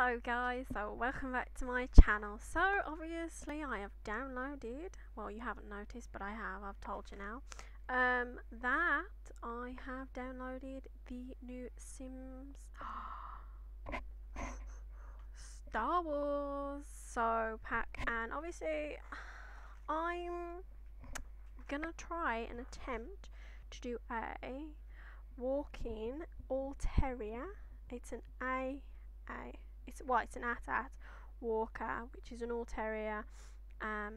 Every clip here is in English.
Hello guys, so welcome back to my channel. So obviously I have downloaded, well you haven't noticed but I have, I've told you now, that I have downloaded the new Sims Star Wars so pack, and obviously I'm gonna try and attempt to do a walking all terrier. It's an it's an AT-AT Walker, which is an all terrier I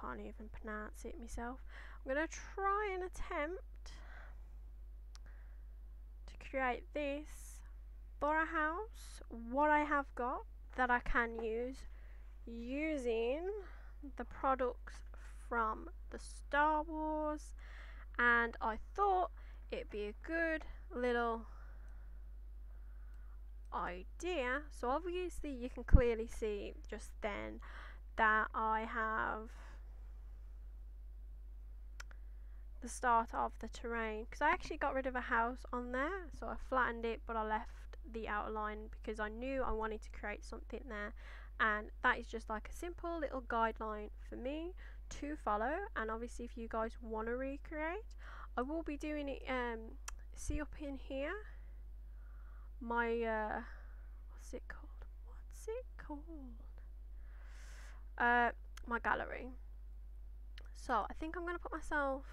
can't even pronounce it myself. I'm gonna try and attempt to create this for a house, what I have got that I can use using the products from the Star Wars, and I thought it'd be a good little idea. So obviously you can clearly see just then that I have the start of the terrain, because I actually got rid of a house on there, so I flattened it but I left the outline because I knew I wanted to create something there, and that is just like a simple little guideline for me to follow. And obviously if you guys want to recreate, I will be doing it. See up in here my my gallery. So I think I'm gonna put myself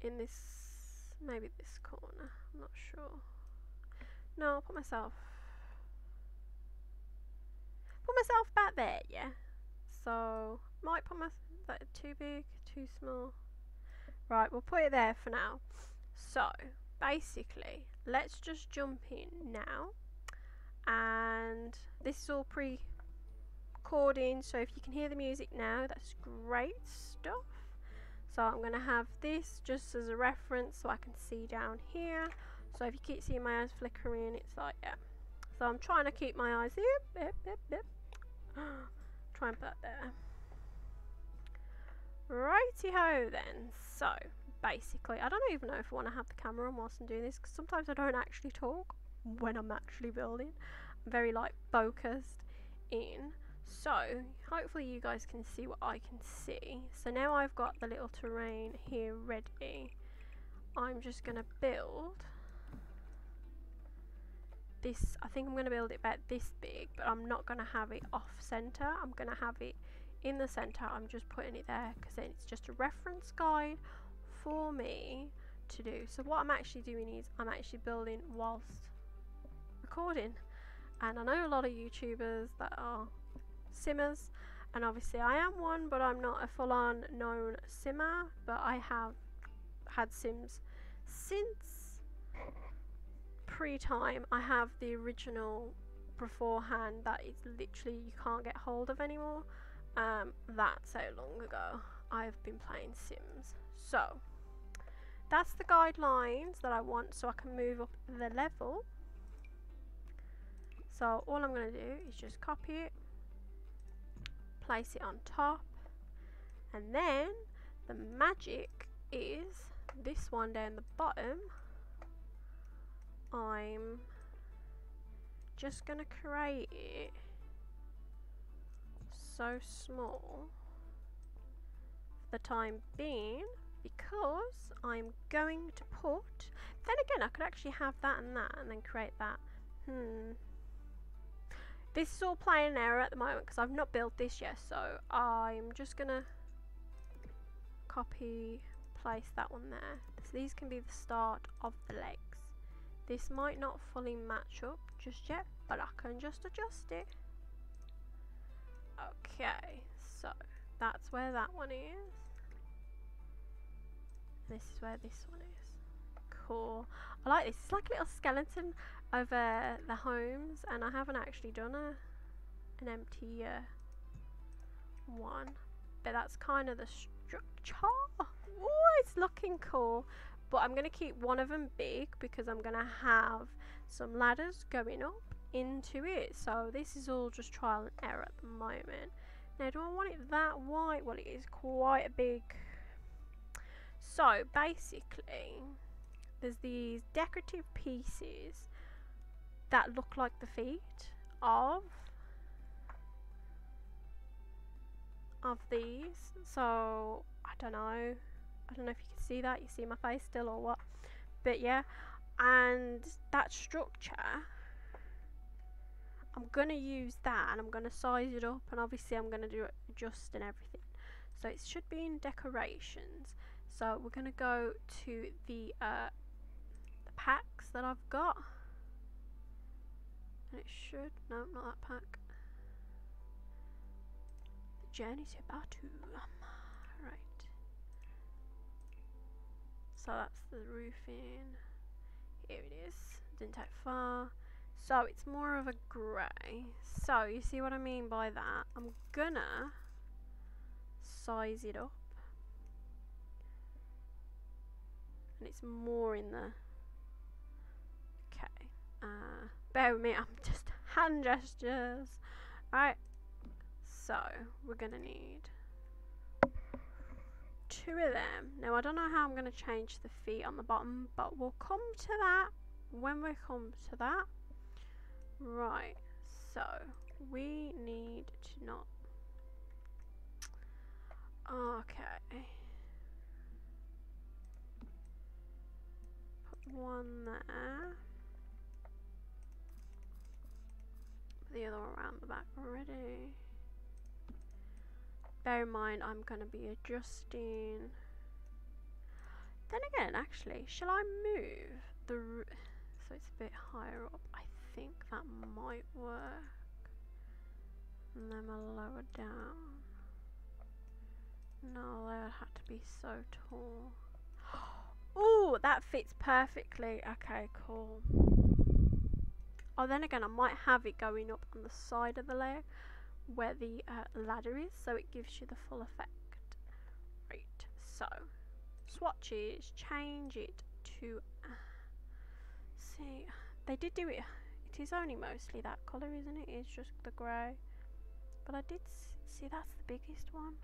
in this, maybe this corner, I'm not sure. No, I'll put myself back there. Yeah, so might put my that too big, too small. Right, we'll put it there for now. So basically let's just jump in now, and this is all pre-recording, so if you can hear the music now, that's great stuff. So I'm gonna have this just as a reference so I can see down here. So if you keep seeing my eyes flickering, it's like, yeah, so I'm trying to keep my eyes try and put that there. Righty-ho then. So basically I don't even know if I want to have the camera on whilst I'm doing this, because sometimes I don't actually talk when I'm actually building. I'm very like focused in, so hopefully you guys can see what I can see. So now I've got the little terrain here ready. I'm just gonna build this. I think I'm gonna build it about this big, but I'm not gonna have it off center, I'm gonna have it in the center. I'm just putting it there because then it's just a reference guide for me to do. So what I'm actually doing is I'm actually building whilst recording, and I know a lot of YouTubers that are simmers, and obviously I am one, but I'm not a full-on known simmer, but I have had sims since pre-time. I have the original beforehand that is literally you can't get hold of anymore. That's so long ago I've been playing Sims. So that's the guidelines that I want, so I can move up the level. So all I'm going to do is just copy it, place it on top, and then the magic is this one down the bottom. I'm just going to create it so small for the time being, because I'm going to put, then again I could actually have that and then create that. This is all play and error at the moment because I've not built this yet, so I'm just gonna copy, place that one there. So these can be the start of the legs. This might not fully match up just yet, but I can just adjust it. Okay, so that's where that one is. This is where this one is. Cool. I like this. It's like a little skeleton of the homes, and I haven't actually done an empty one, but that's kind of the structure. Oh, it's looking cool. But I'm going to keep one of them big because I'm going to have some ladders going up into it. So this is all just trial and error at the moment. Now, do I want it that wide? Well, it is quite big. So basically There's these decorative pieces that look like the feet of these. So I don't know if you can see that, you see my face still or what, but yeah. And that structure, I'm gonna use that and I'm gonna size it up, and obviously I'm gonna do it just and everything, so it should be in decorations. So we're gonna go to the packs that I've got, and it should, no, not that pack, the Journey to Batuu. Right, so that's the roofing. Here it is, didn't take far. So it's more of a grey, so you see what I mean by that. I'm gonna size it up, and it's more in the, okay, bear with me, I'm just hand gestures. Alright, so we're gonna need two of them. Now I don't know how I'm gonna change the feet on the bottom, but we'll come to that when we come to that. Right, so we need to not, okay, put one there, put the other one around the back already. Bear in mind I'm going to be adjusting. Then again, actually, shall I move the so it's a bit higher up, I think that might work, and then I'll lower down. No, that would have to be so tall. Oh, that fits perfectly. Okay, cool. Oh, then again, I might have it going up on the side of the leg where the ladder is, so it gives you the full effect. Right, so swatches, change it to see, they did do it, it is only mostly that colour, isn't it? It's just the grey, but I did see that's the biggest one.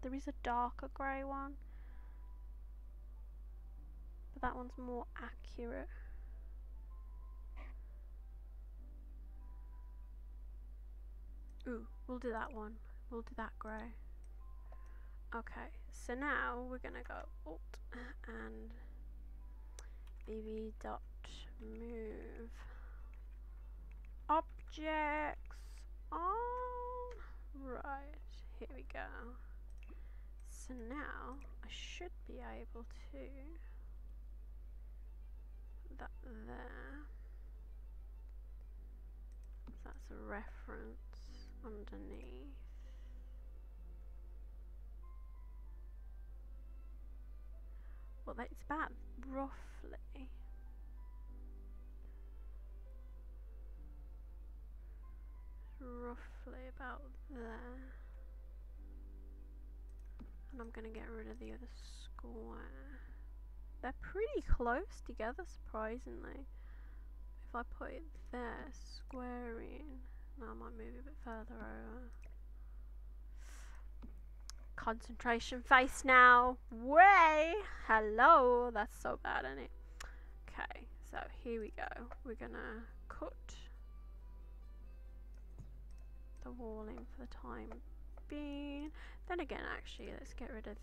There is a darker grey one, but that one's more accurate. Ooh, we'll do that one. We'll do that grey. Okay, so now we're gonna go alt and bb dot move objects on. Right, here we go. So now I should be able to put that there. So that's a reference. Underneath, well, that's about roughly, about there, and I'm gonna get rid of the other square. They're pretty close together, surprisingly. If I put it there, square in. Now I might move a bit further over. Concentration face now. Way! Hello! That's so bad, isn't it? Okay, so here we go. We're gonna cut the wall in for the time being. Then again, actually, let's get rid of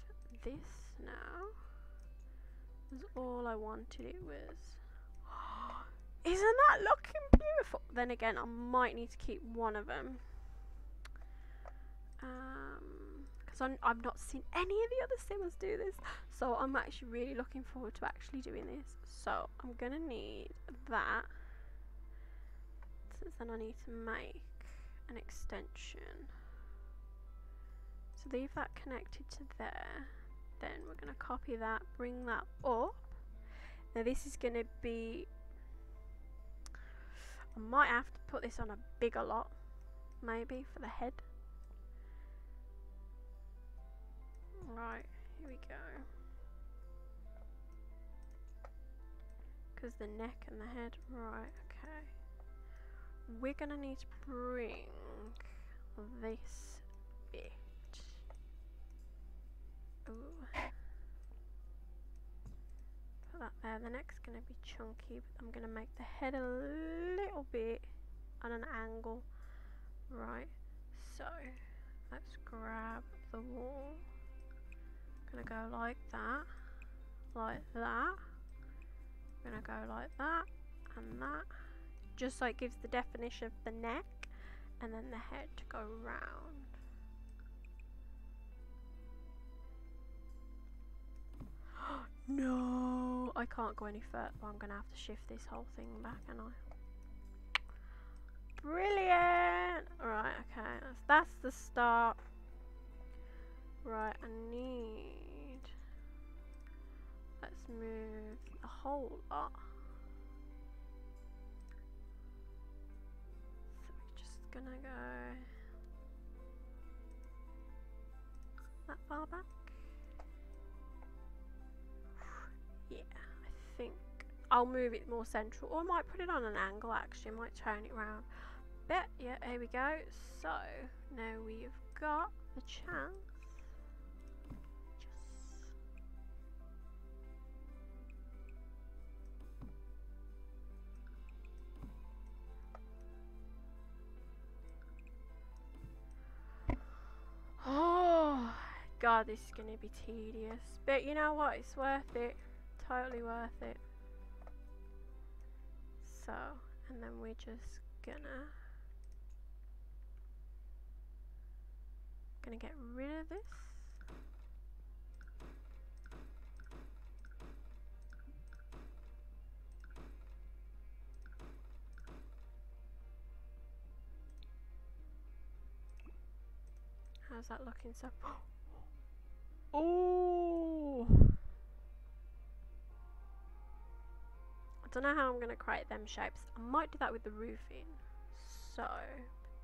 this now. This is all I wanted. It was... Isn't that looking beautiful? Then again, I might need to keep one of them, because I've not seen any of the other simmers do this, so I'm actually really looking forward to actually doing this. So I'm gonna need that, so then I need to make an extension, so leave that connected to there. Then we're gonna copy that, bring that up. Now this is gonna be, I might have to put this on a bigger lot, maybe, for the head. Right, here we go. Because the neck and the head, right, okay. We're going to need to bring this bit. Ooh. Put put that there. The neck's going to be chunky, but I'm going to make the head a little bit on an angle. Right, so let's grab the wall. I'm going to go like that, like that. I'm going to go like that and that. Just so it gives the definition of the neck, and then the head to go round. No, I can't go any further. I'm going to have to shift this whole thing back, and I... Brilliant! Right, okay, that's the start. Right, I need... Let's move the whole lot. Gonna go that far back. Yeah, I think I'll move it more central, or I might put it on an angle actually. I might turn it round. But yeah, here we go. So now we've got the chance. Yes. God, this is going to be tedious, but you know what, it's worth it, totally worth it. So, and then we're just gonna get rid of this. How's that looking so far? Oh, I don't know how I'm going to create them shapes. I might do that with the roofing. So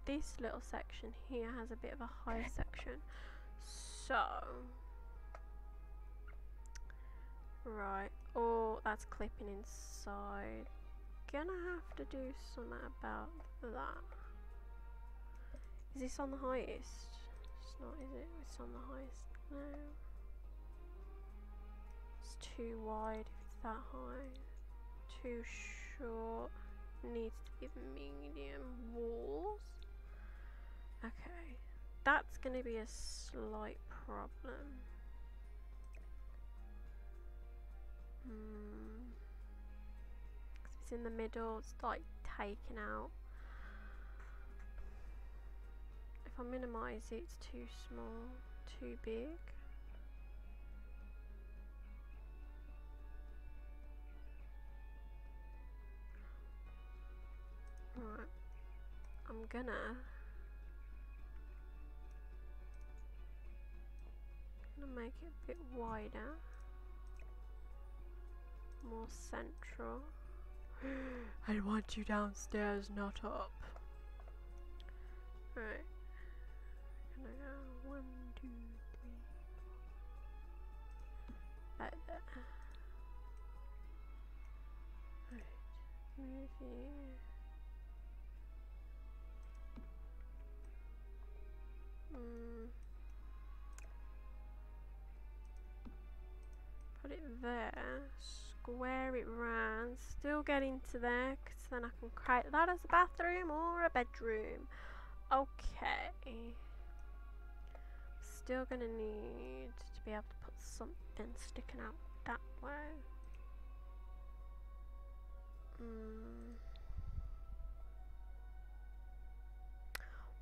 this little section here has a bit of a high section. So right, oh, that's clipping inside. Gonna have to do something about that. Is this on the highest? It's not, is it? It's on the highest. No, it's too wide if it's that high, too short, needs to be medium walls. Okay, that's going to be a slight problem. Because it's in the middle, it's like taken out. If I minimise it, it's too small. Too big. Right, I'm gonna make it a bit wider, more central. I want you downstairs, not up. Right. Gonna go 1, 2, 3, 4. Like that. Right. Move you. Put it there. Square it round. Still get into there, because then I can create that as a bathroom or a bedroom. Okay. Still gonna need to be able to put something sticking out that way.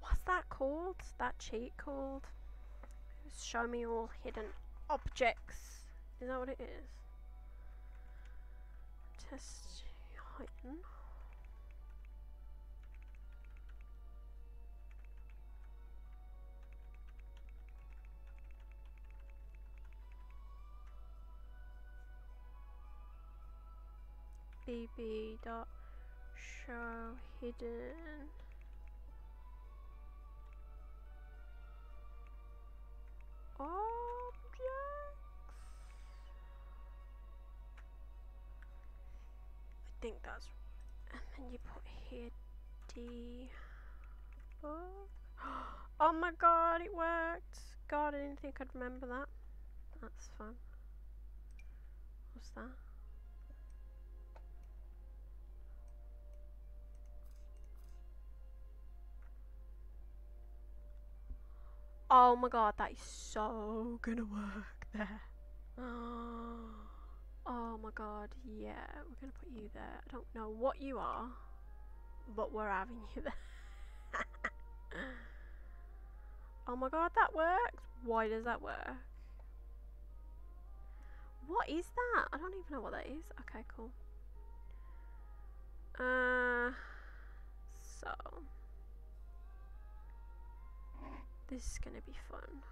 What's that called? That cheat called? Show me all hidden objects. Is that what it is? Test hidden. BB dot show hidden. Objects. I think that's right. And then you put here D. Oh. Oh my god, it worked. God, I didn't think I'd remember that. That's fun. What's that? Oh my god, that is so gonna work there. Oh my god, yeah, we're gonna put you there. I don't know what you are, but we're having you there. Oh my god, that works. Why does that work? What is that? I don't even know what that is. Okay, cool. So this is gonna be fun.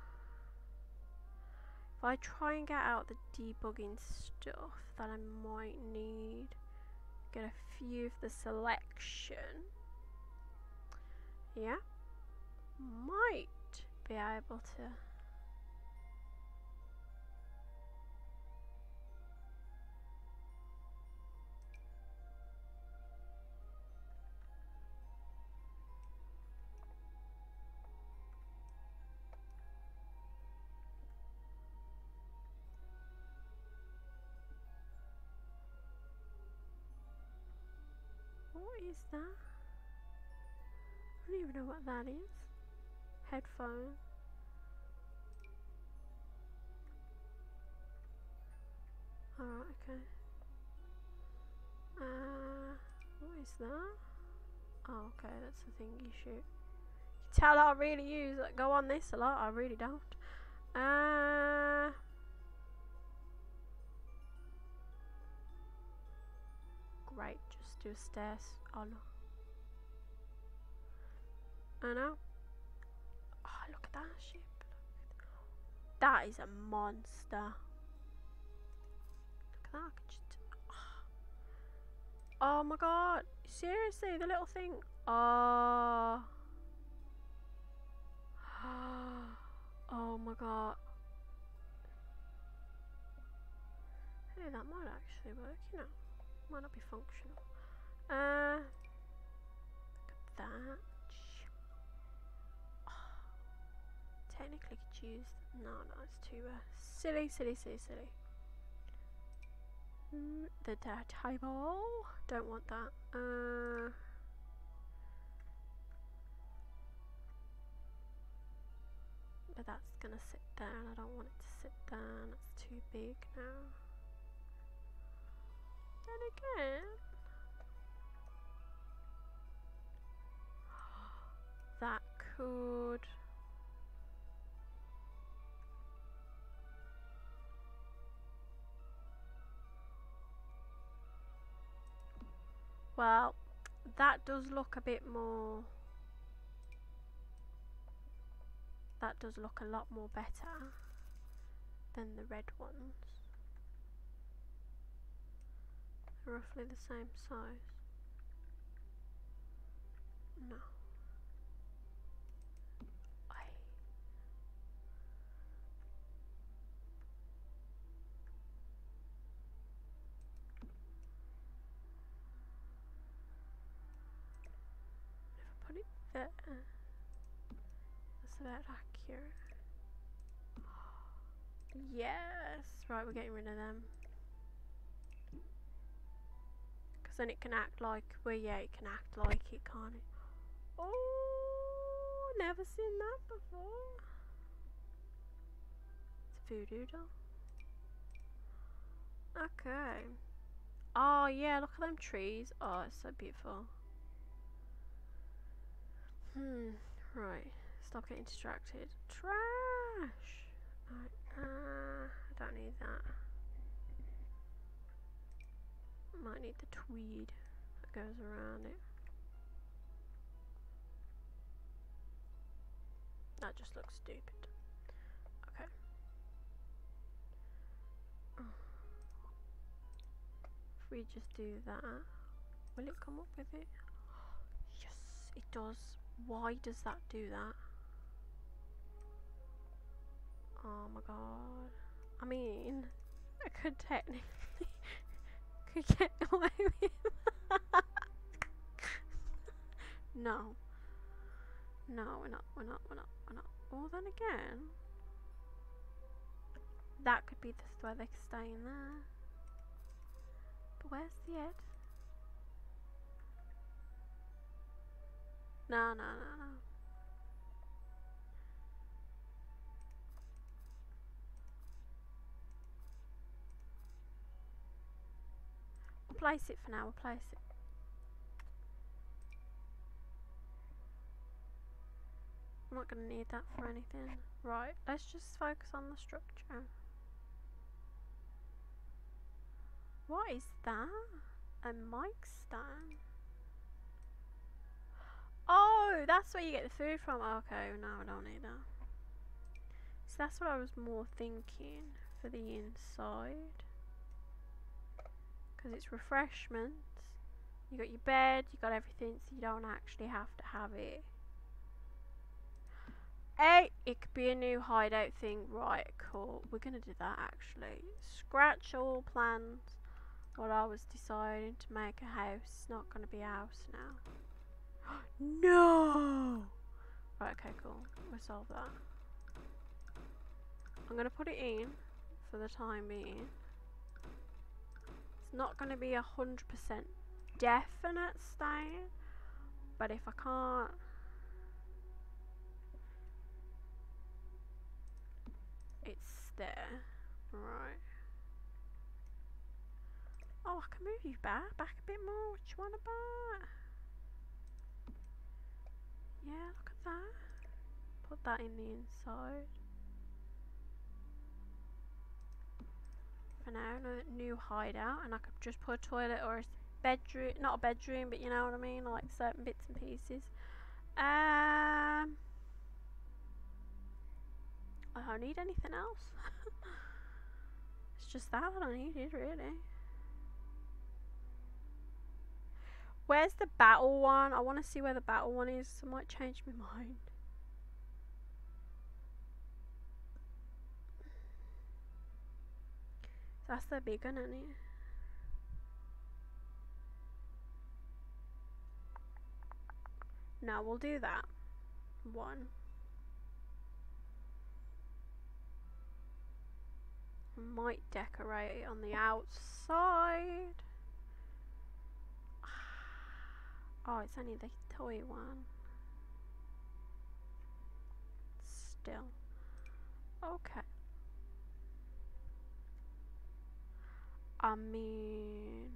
If I try and get out the debugging stuff that I might need, get a few of the selection, yeah, might be able to. Is that? I don't even know what that is. Headphone. Alright, okay. What is that? Oh, okay, that's the thing you shoot. You can tell I really use it. Go on this a lot. I really don't. Great. Just do stairs. Oh no. I know. Oh, look at that ship. That is a monster. Look at that. I can just, oh. Oh my god. Seriously, the little thing. Oh. Oh my god. Hey, that might actually work, you know. Might not be functional. Look at that. Oh, technically could use, no, it's too silly. The table, don't want that. But that's gonna sit down. I don't want it to sit down. It's too big now. And again, that could, well, that does look a bit more, that does look a lot more better than the red ones. Roughly the same size. No. Aye. If I put it there, that's about accurate. Yes! Right, we're getting rid of them. Then it can act like, well, yeah, it can act like it, can't it? Oh, never seen that before. It's a voodoo doll. Okay. Oh yeah, look at them trees. Oh, it's so beautiful. Right. Stop getting distracted. Trash. Right. I don't need that. Might need the tweed that goes around it. That just looks stupid. Okay. If we just do that, will it come up with it? Yes, it does. Why does that do that? Oh my god. I mean, I could technically get away with that. No. No, we're not. Well, then again, that could be just where they could stay in there. But where's the edge? No. replace it for now, replace it. I'm not going to need that for anything. Right, let's just focus on the structure. What is that? A mic stand? Oh, that's where you get the food from. Okay, no, I don't need that. So that's what I was more thinking for the inside. Because it's refreshments. You got your bed, you got everything, so you don't actually have to have it. Hey, it could be a new hideout thing. Right, cool. We're going to do that actually. Scratch all plans. What I was deciding to make a house. It's not going to be a house now. No! Right, okay, cool. We'll solve that. I'm going to put it in for the time being. It's not going to be 100% definite staying. But if I can't... it's there. Right. Oh, I can move you back a bit more. What you want about? Yeah, look at that. Put that in the inside. For now, a new hideout, and I could just put a toilet or a bedroom. Not a bedroom, but you know what I mean, like certain bits and pieces. I don't need anything else. It's just that I needed, really. Where's the battle one? I want to see where the battle one is. So I might change my mind. That's the big one, isn't it? Now we'll do that one. Might decorate it on the outside. Oh, it's only the toy one. Still. Okay. I mean...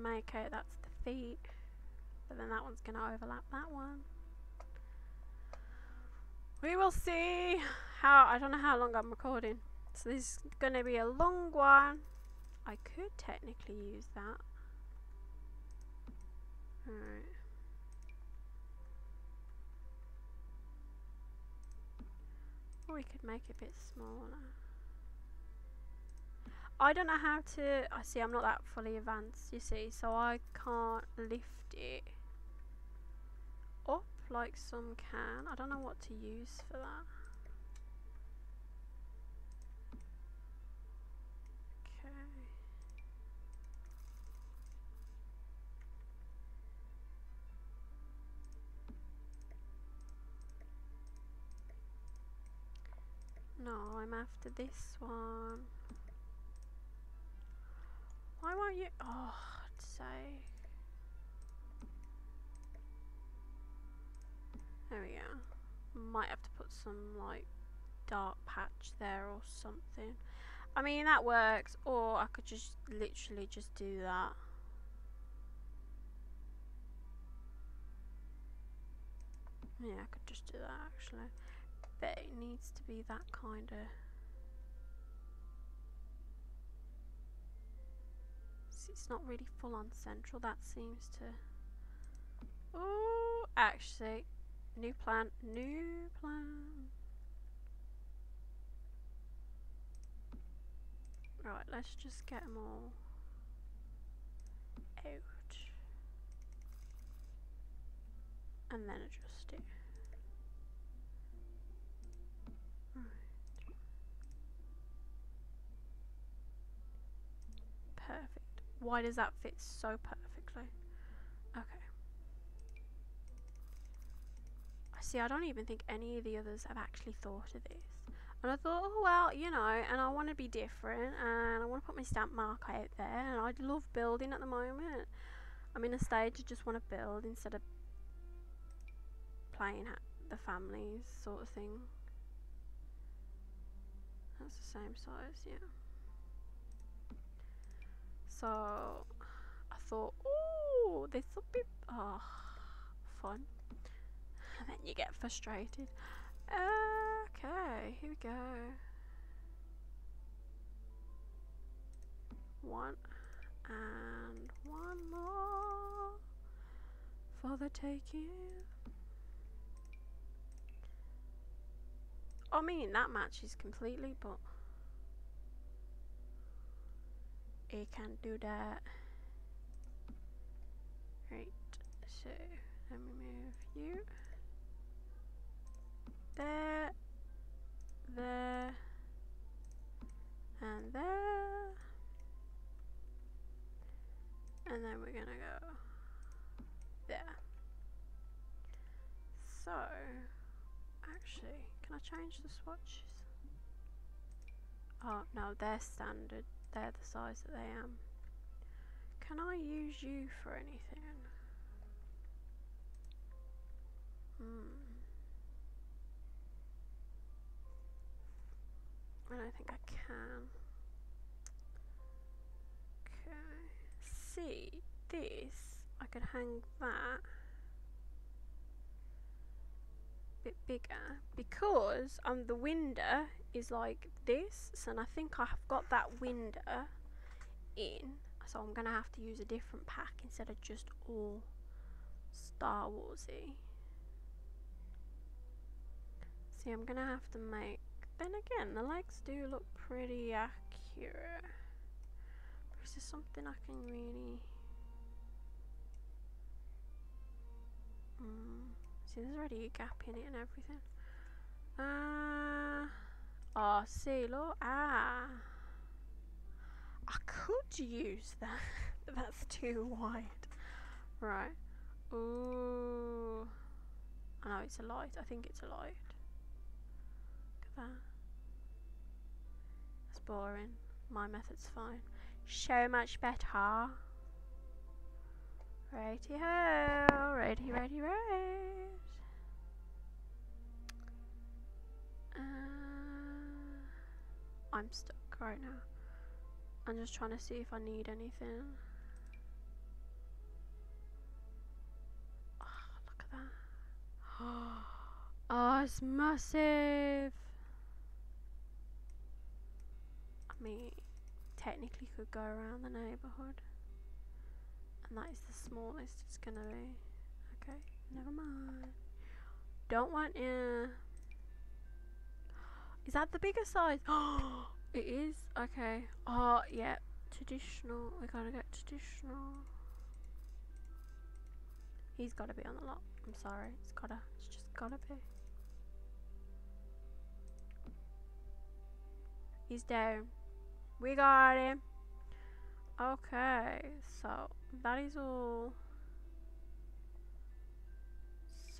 make out that's the feet, but then that one's gonna overlap that one. We will see. How I don't know how long I'm recording, so this is gonna be a long one. I could technically use that. All right. Or we could make it a bit smaller. I don't know how to... I see, I'm not that fully advanced, you see, so I can't lift it up like some can. I don't know what to use for that. Okay. No, I'm after this one. Why won't you? Oh, I'd say. There we go. Might have to put some, like, dark patch there or something. I mean, that works. Or I could just literally just do that. Yeah, I could just do that, actually. But it needs to be that kind of... it's not really full on central. That seems to... oh, actually, new plan. Right, let's just get them all out and then adjust it. Right. Perfect. Why does that fit so perfectly? way? Okay. See, I don't even think any of the others have actually thought of this. And I thought, oh, well, you know, and I want to be different, and I want to put my stamp mark out there, and I love building at the moment. I'm in a stage I just want to build instead of playing at the families sort of thing. That's the same size, yeah. So, I thought, oh, this will be fun. And then you get frustrated. Okay, here we go. 1 and 1 more for the taking. I mean, that matches completely, but he can't do that. Right, so let me move you. There, and there, and then we're gonna go there. So, actually, can I change the swatches? Oh no, they're standard, they're the size that they am. Can I use you for anything? I don't think I can. Okay. See, this, I could hang that a bit bigger because the window is like this, so I think I have got that window in, so I'm going to have to use a different pack instead of just all Star Warsy. See, I'm going to have to make. Then again, the legs do look pretty accurate. But is there something I can really... See, there's already a gap in it and everything. Oh, see, look. I could use that, but that's too wide. Right. Ooh. I know it's a light. I think it's a light. Look at that. Boring. My method's fine. So much better. Righty ho, righty, righty, right. I'm stuck right now. I'm just trying to see if I need anything. Oh, look at that. Oh, it's massive. Me technically could go around the neighbourhood, and that is the smallest it's gonna be. Okay, never mind. Don't want it. Is that the bigger size? Oh, it is. Okay. Oh yeah, traditional. We gotta get traditional. He's gotta be on the lot. I'm sorry. It's just gotta be. He's down. We got him. Okay, so that is all.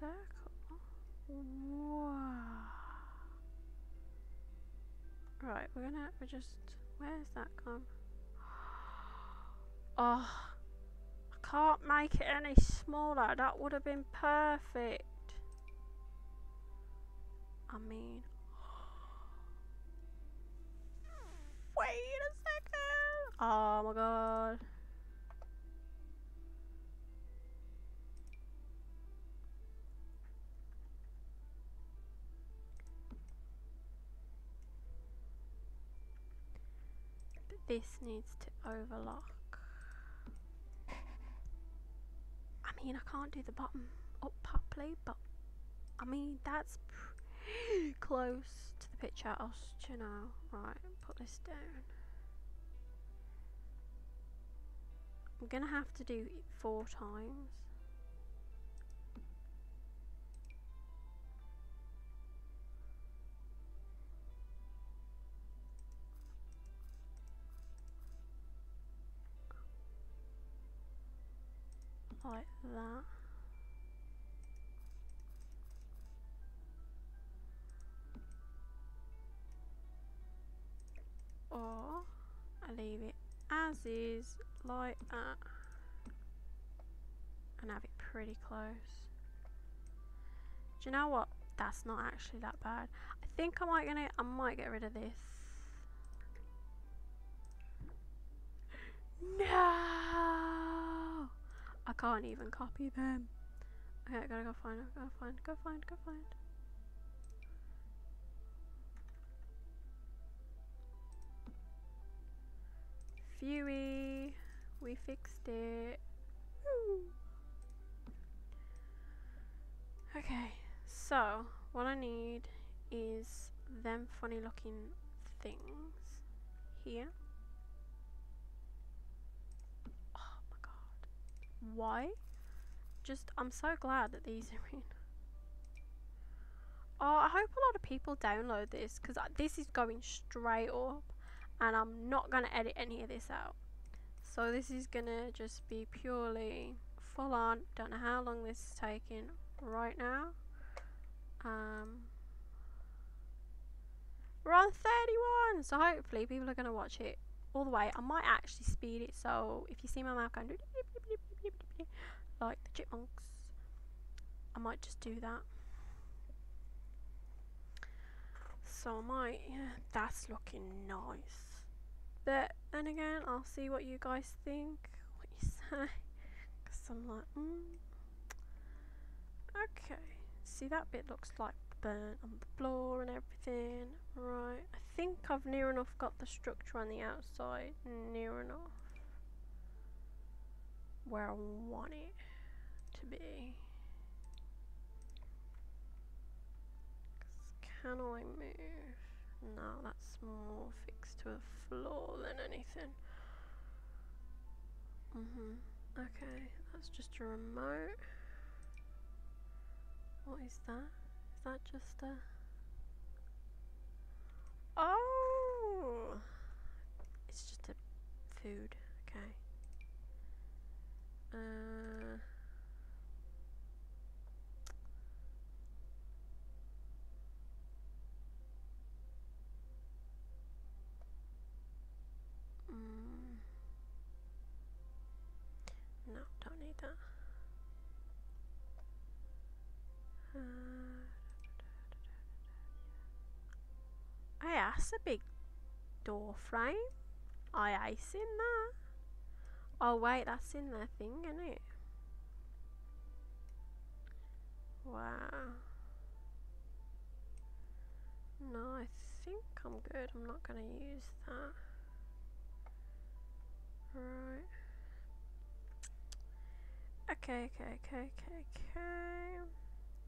Circle. Wow. Right, we're just. Where's that gone? Oh, I can't make it any smaller. That would have been perfect. I mean. Wait a second! Oh my god. But this needs to overlock. I mean, I can't do the bottom up properly, but I mean, that's close to the picture. I'll, you know, right, put this down. I'm gonna have to do it 4 times. like that. Or I leave it as is, like that, and have it pretty close. Do you know what? That's not actually that bad. I think I might get rid of this. No! I can't even copy them. Okay, I gotta go find, go find. Phewie, we fixed it. Woo. Okay, so what I need is them funny looking things here. Oh my god. Why? I'm so glad that these are in. Oh, I hope a lot of people download this, because this is going straight up. And I'm not going to edit any of this out. So this is going to just be purely full on. Don't know how long this is taking right now. We're on 31. So hopefully people are going to watch it all the way. I might actually speed it. So if you see my mouth going like the chipmunks, I might just do that. So I might, yeah, that's looking nice. But then again, I'll see what you guys think, what you say. Because I'm like, okay. See, that bit looks like burnt on the floor and everything. Right, I think I've near enough got the structure on the outside, near enough where I want it to be. Can I move? No, that's more fixed to a floor than anything. Okay, that's just a remote. What is that? Is that just a... Oh! It's just a food. Okay. No, don't need that. Hey, that's a big door frame. I ace in that. Oh wait, that's in their thing, isn't it? Wow. No, I think I'm good. I'm not gonna use that. Right. Okay.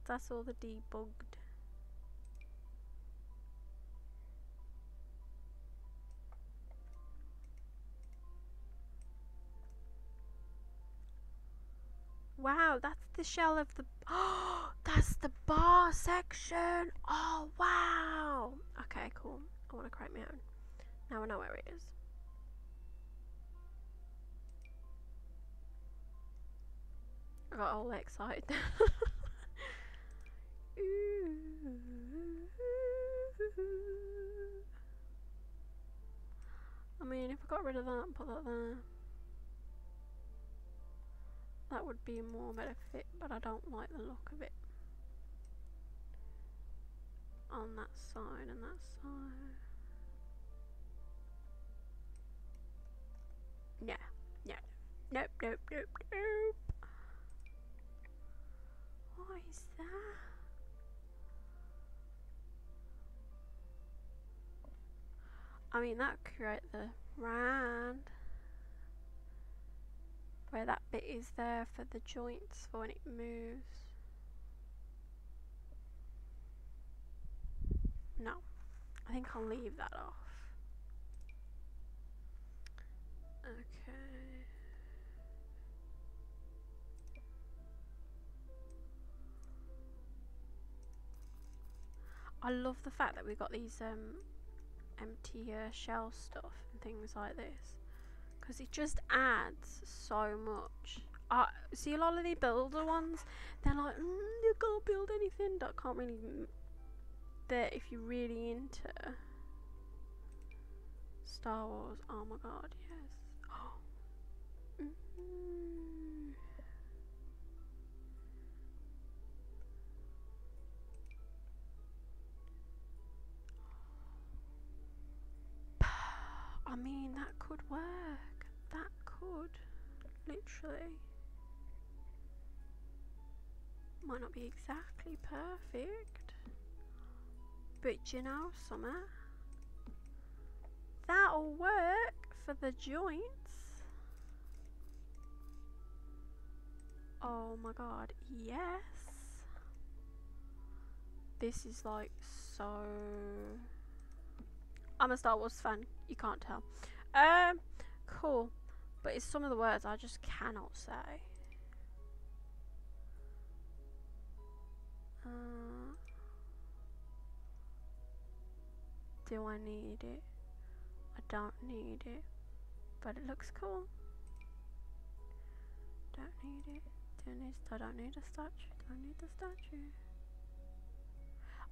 That's all the debugged. Wow, that's the shell of the... Oh, that's the bar section. Oh, wow. Okay, cool. I want to create my own. Now I know where it is. I got all excited. I mean, if I got rid of that and put that there, that would be a more better fit, but I don't like the look of it. On that side and that side. No, no, nope. What is that? I mean, that would create the round where that bit is there for the joints for when it moves. No, I think I'll leave that off. Okay. I love the fact that we've got these empty shell stuff and things like this, because it just adds so much. see a lot of the builder ones, they're like, you can't build anything, that can't really, that if you're really into Star Wars, oh my god, yes. Oh. Mm-hmm. I mean, that could work, that could, literally. Might not be exactly perfect, but you know, summer, that'll work for the joints. Oh my god, yes, this is like so, I'm a Star Wars fan, you can't tell. Cool, but it's some of the words I just cannot say. Do I need it? I don't need it, but it looks cool. Don't need it. I don't need a statue. Don't need the statue.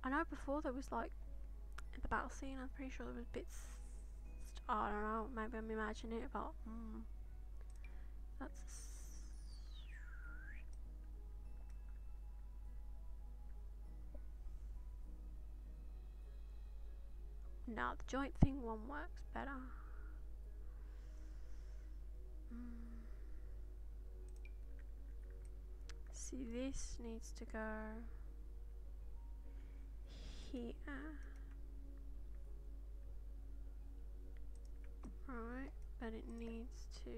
I know before there was like in the battle scene, I'm pretty sure there was bits. I don't know. Maybe I'm imagining it, but that's. Now the joint thing one works better. See, this needs to go here. Right, but it needs to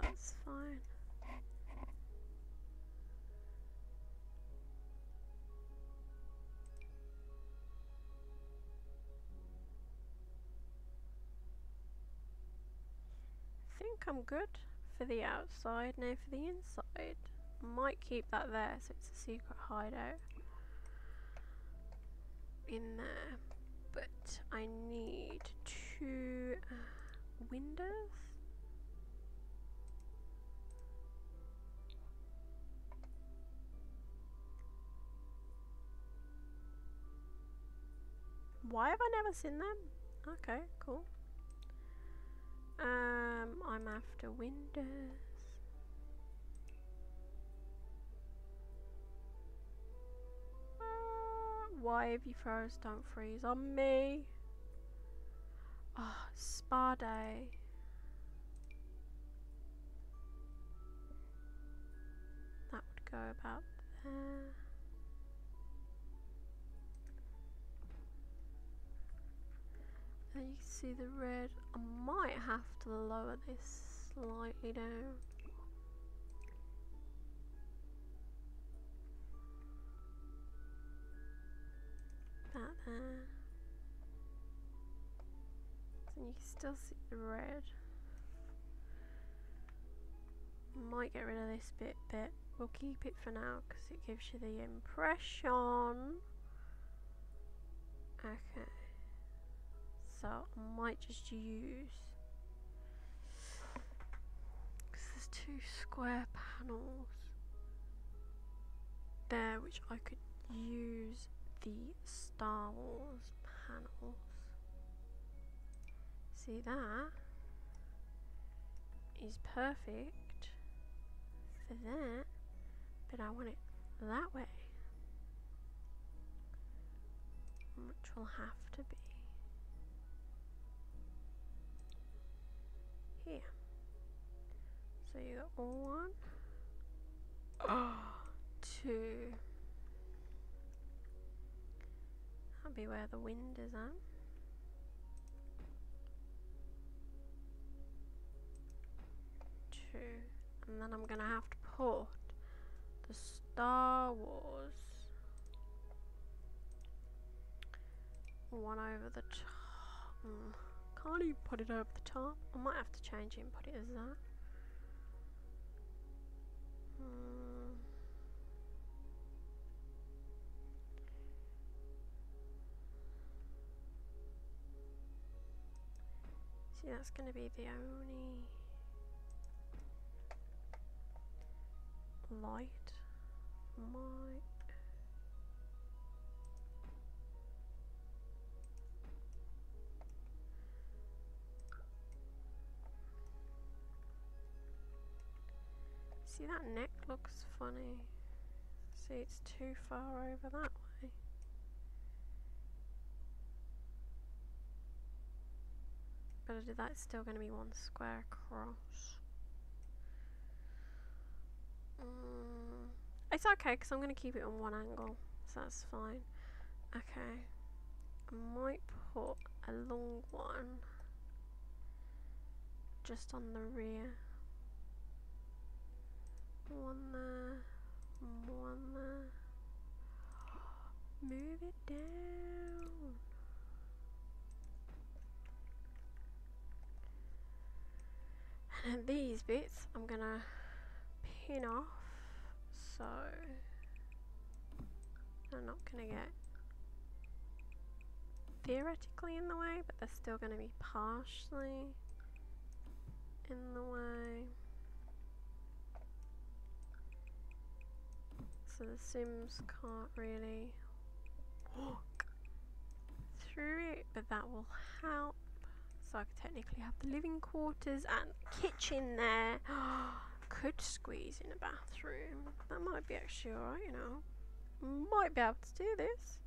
That's fine. I think I'm good for the outside. Now for the inside, might keep that there so it's a secret hideout in there. But I need 2 windows. Why have I never seen them? Okay, cool. I'm after windows. Why have you froze? Don't freeze on me. Oh, spa day. That would go about there. And you can see the red. I might have to lower this slightly down. That there. And you can still see the red. Might get rid of this bit, but we'll keep it for now because it gives you the impression. Okay. So I might just use, because there's 2 square panels there which I could use the Star Wars panels. See, that is perfect for that, but I want it that way, which will have to be here. So you got 1, 2. That'll be where the wind is at. and then I'm gonna have to put the Star Wars one over the top. Can't even put it over the top. I might have to change it and put it as that. See, that's going to be the only light. See, that neck looks funny. See, it's too far over that way. But I did that, it's still going to be one square across. It's okay, because I'm going to keep it on one angle, so that's fine. Okay, I might put a long one just on the rear. One there, one there. Move it down. And then these bits I'm gonna pin off, so I'm not gonna get theoretically in the way, but they're still gonna be partially in the way. So the Sims can't really walk through it, but that will help. So I could technically have the living quarters and kitchen there. Could squeeze in a bathroom. That might be actually alright, you know. Might be able to do this.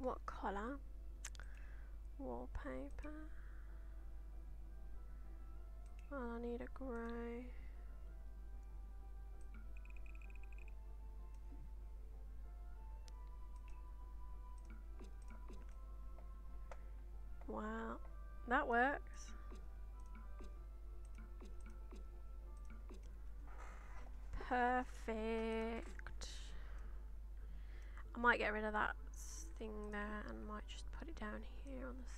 What colour? Wallpaper. I need a grey. Wow, that works. Perfect. I might get rid of that thing there and might just put it down here on the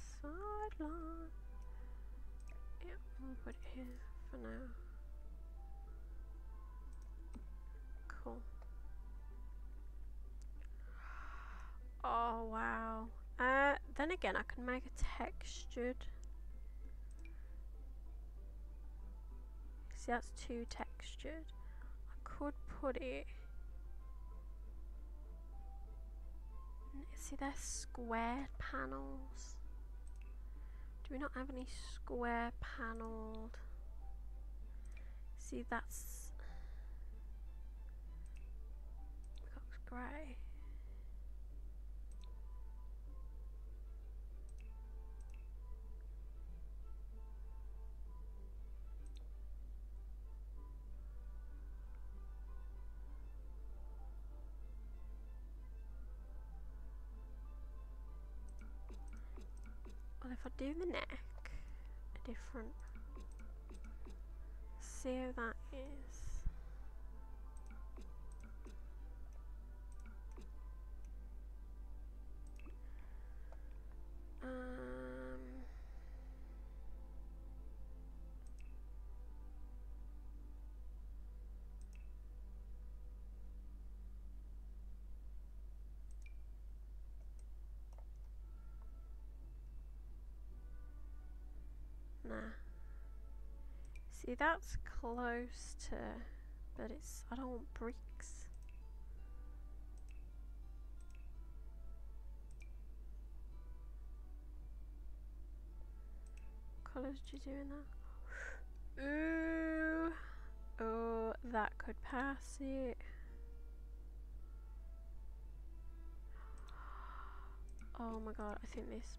sideline. Yeah, I'm gonna put it here for now. Cool. Oh wow. Then again I can make a textured. See, that's too textured. I could put it. See, they're square panels. Do we not have any square panelled? See, that's grey. If I do the neck a different, see how that is. See, that's close to, but it's, I don't want bricks. What colours do you do in that? Ooh, oh, that could pass it. Oh my god, I think this.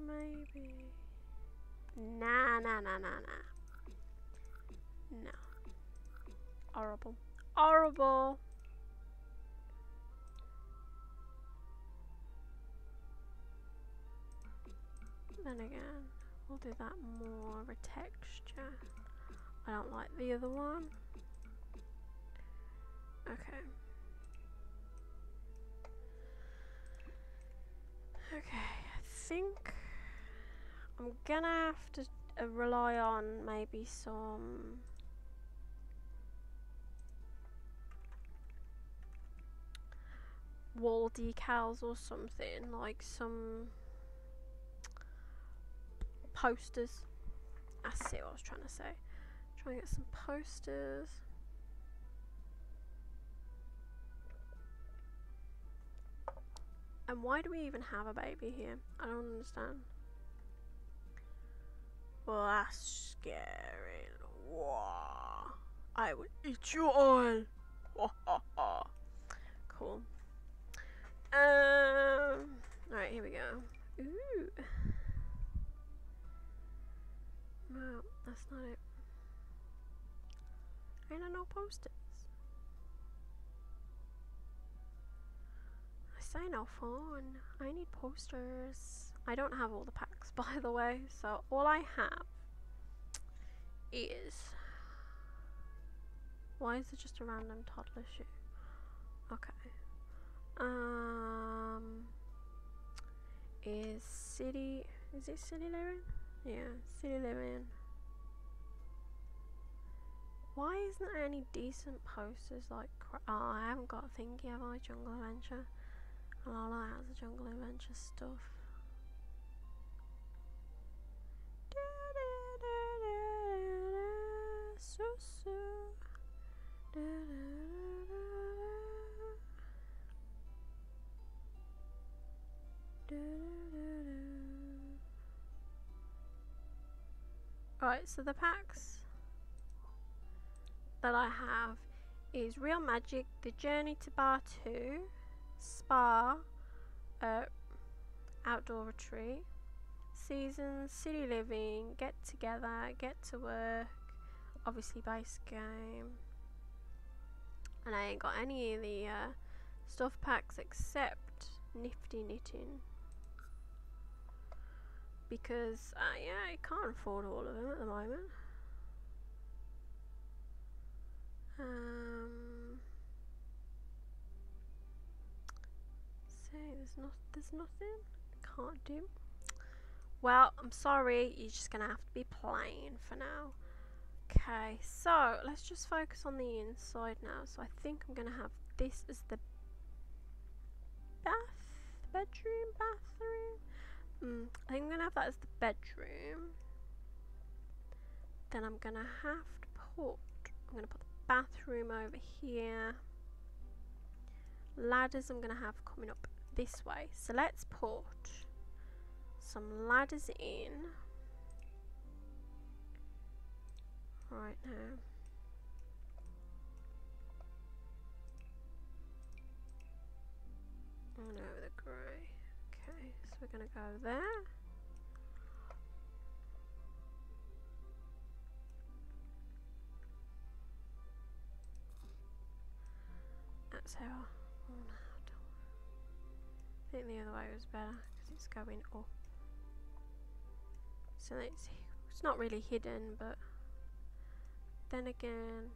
Maybe. Nah. No. Horrible. Horrible! then again, we'll do that more of a texture. I don't like the other one. Okay. Okay, I think I'm gonna have to rely on maybe some wall decals or something, like some posters. I see what I was trying to say. Try and get some posters. And why do we even have a baby here? I don't understand. Well, that's scary. Whoa. I will eat you all. Cool. Alright, here we go. Ooh. No, that's not it. Ain't there no post-its? I say no fun. I need posters. I don't have all the packs, by the way, so all I have is... Why is it just a random toddler shoe? Okay. Is city... Is it city living? Yeah, city living. Why isn't there any decent posters like... Oh, I haven't got a thingy, have I? Jungle Adventure. And all I have is Jungle Adventure stuff. Right, so the packs that I have is Real Magic, The Journey to Batuu, Spa, Outdoor Retreat, Seasons, City Living, Get Together, Get to Work, obviously Base Game, and I ain't got any of the stuff packs except Nifty Knitting, because yeah, I can't afford all of them at the moment. See, there's nothing can't do. Well, I'm sorry, you're just gonna have to be plain for now. Okay, so let's just focus on the inside now. So I think I'm gonna have this as the bathroom. I think I'm gonna have that as the bedroom. Then I'm gonna put the bathroom over here. Ladders I'm gonna have coming up this way, so let's put some ladders in right now. And over the grey. Okay, so we're gonna go there. That's how. Oh no, I think the other way was better because it's going up. So it's not really hidden, but then again,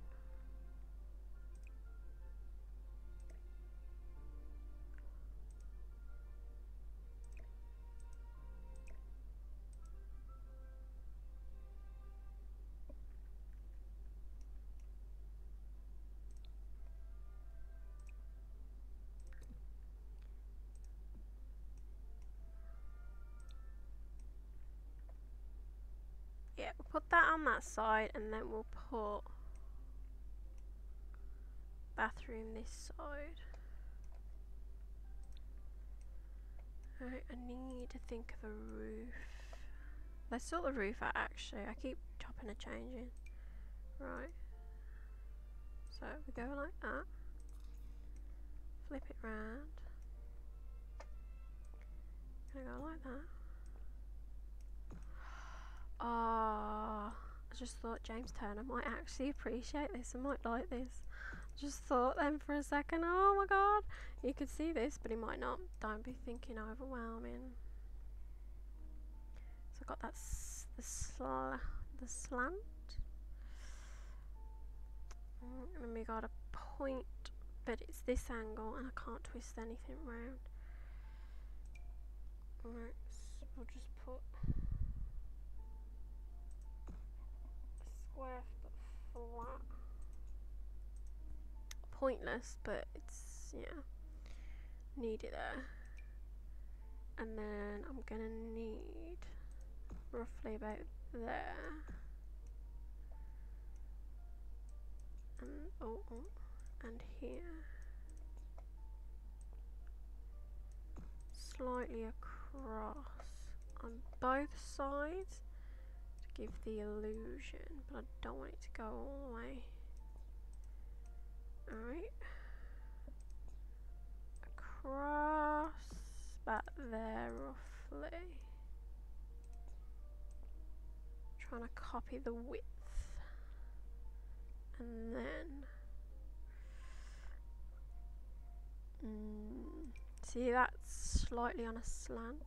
put that on that side, and then we'll put bathroom this side. Alright, I need to think of a roof. Let's sort the roof out actually. I keep chopping and changing. Right. So we go like that. Flip it round. Gonna go like that. Oh, I just thought James Turner might actually appreciate this and might like this. Just thought then for a second, oh my god, you could see this, but he might not. Don't be thinking overwhelming. So I got that the slant. And we got a point, but it's this angle and I can't twist anything round. Right, so we'll just put square but flat. Pointless, but it's, yeah, need it there. And then I'm gonna need roughly about there. And and here. Slightly across on both sides to give the illusion, but I don't want it to go all the way. Alright. Across back there roughly. Trying to copy the width. And then see, that's slightly on a slant,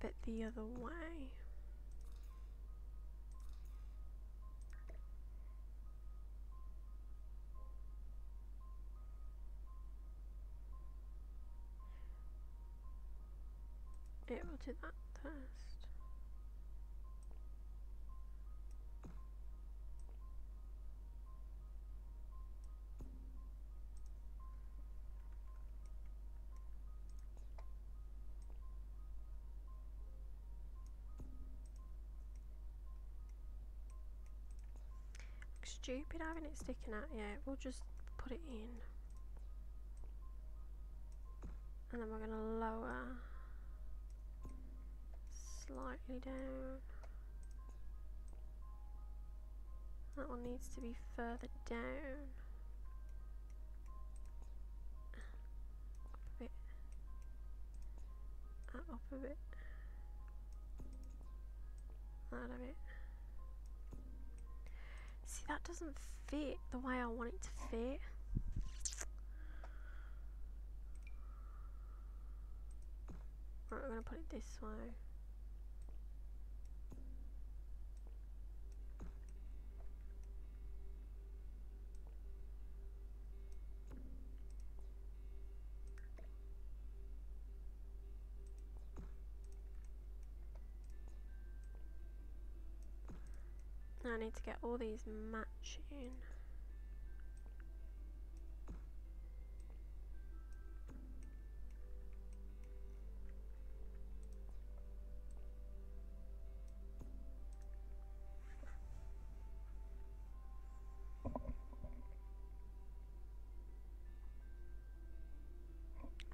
but the other way. Yeah, we'll do that first. Stupid having it sticking out. Yeah, we'll just put it in, and then we're going to lower slightly down. That one needs to be further down. Up a bit, that up a bit, that a bit. See, that doesn't fit the way I want it to fit. Right, we're going to put it this way. I need to get all these matching.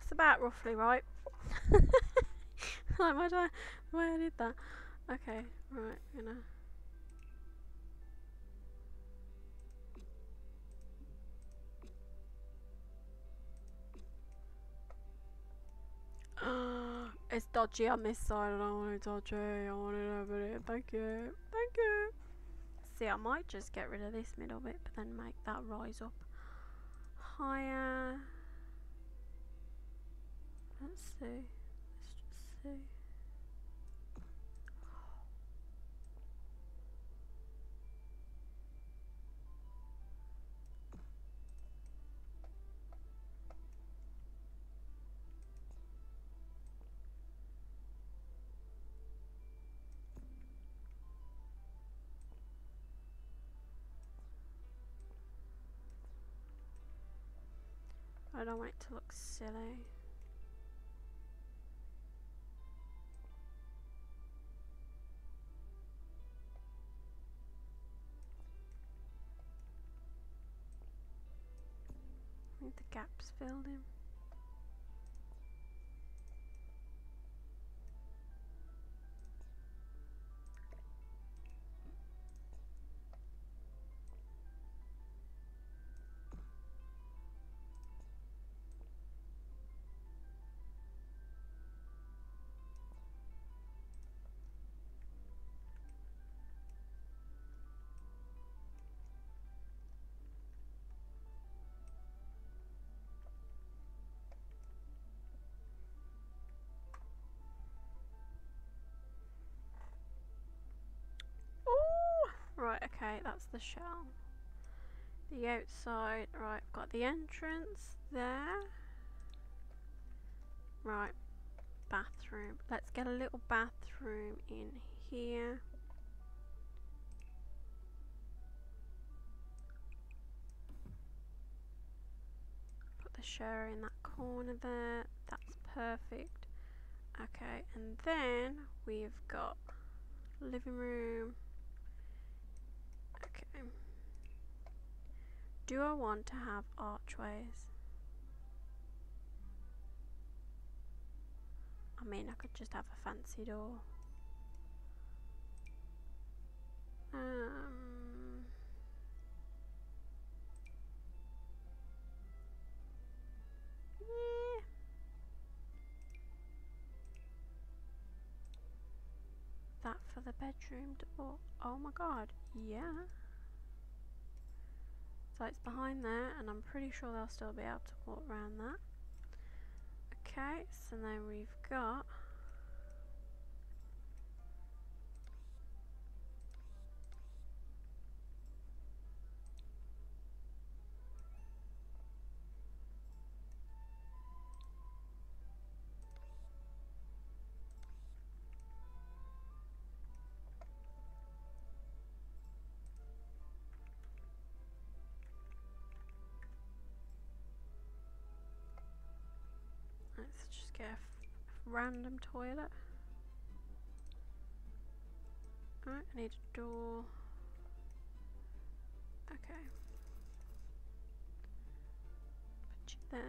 It's about roughly right. Like why I did that. Okay, right, I'm gonna. It's dodgy on this side. I don't want it dodgy. I want it over there. Thank you. Thank you. See, I might just get rid of this middle bit, but then make that rise up higher. Let's see. Let's just see. I don't want it to look silly. Need the gaps filled in. Right, okay, that's the shell. The outside, right, I've got the entrance there. Right, bathroom. Let's get a little bathroom in here. Put the shower in that corner there. That's perfect. Okay, and then we've got living room. Okay. Do I want to have archways? I mean, I could just have a fancy door. Yeah. That for the bedroom door. Oh my god, yeah. So it's behind there, and I'm pretty sure they'll still be able to walk around that. Okay, so then we've got random toilet. Alright, I need a door. Okay. Put you there.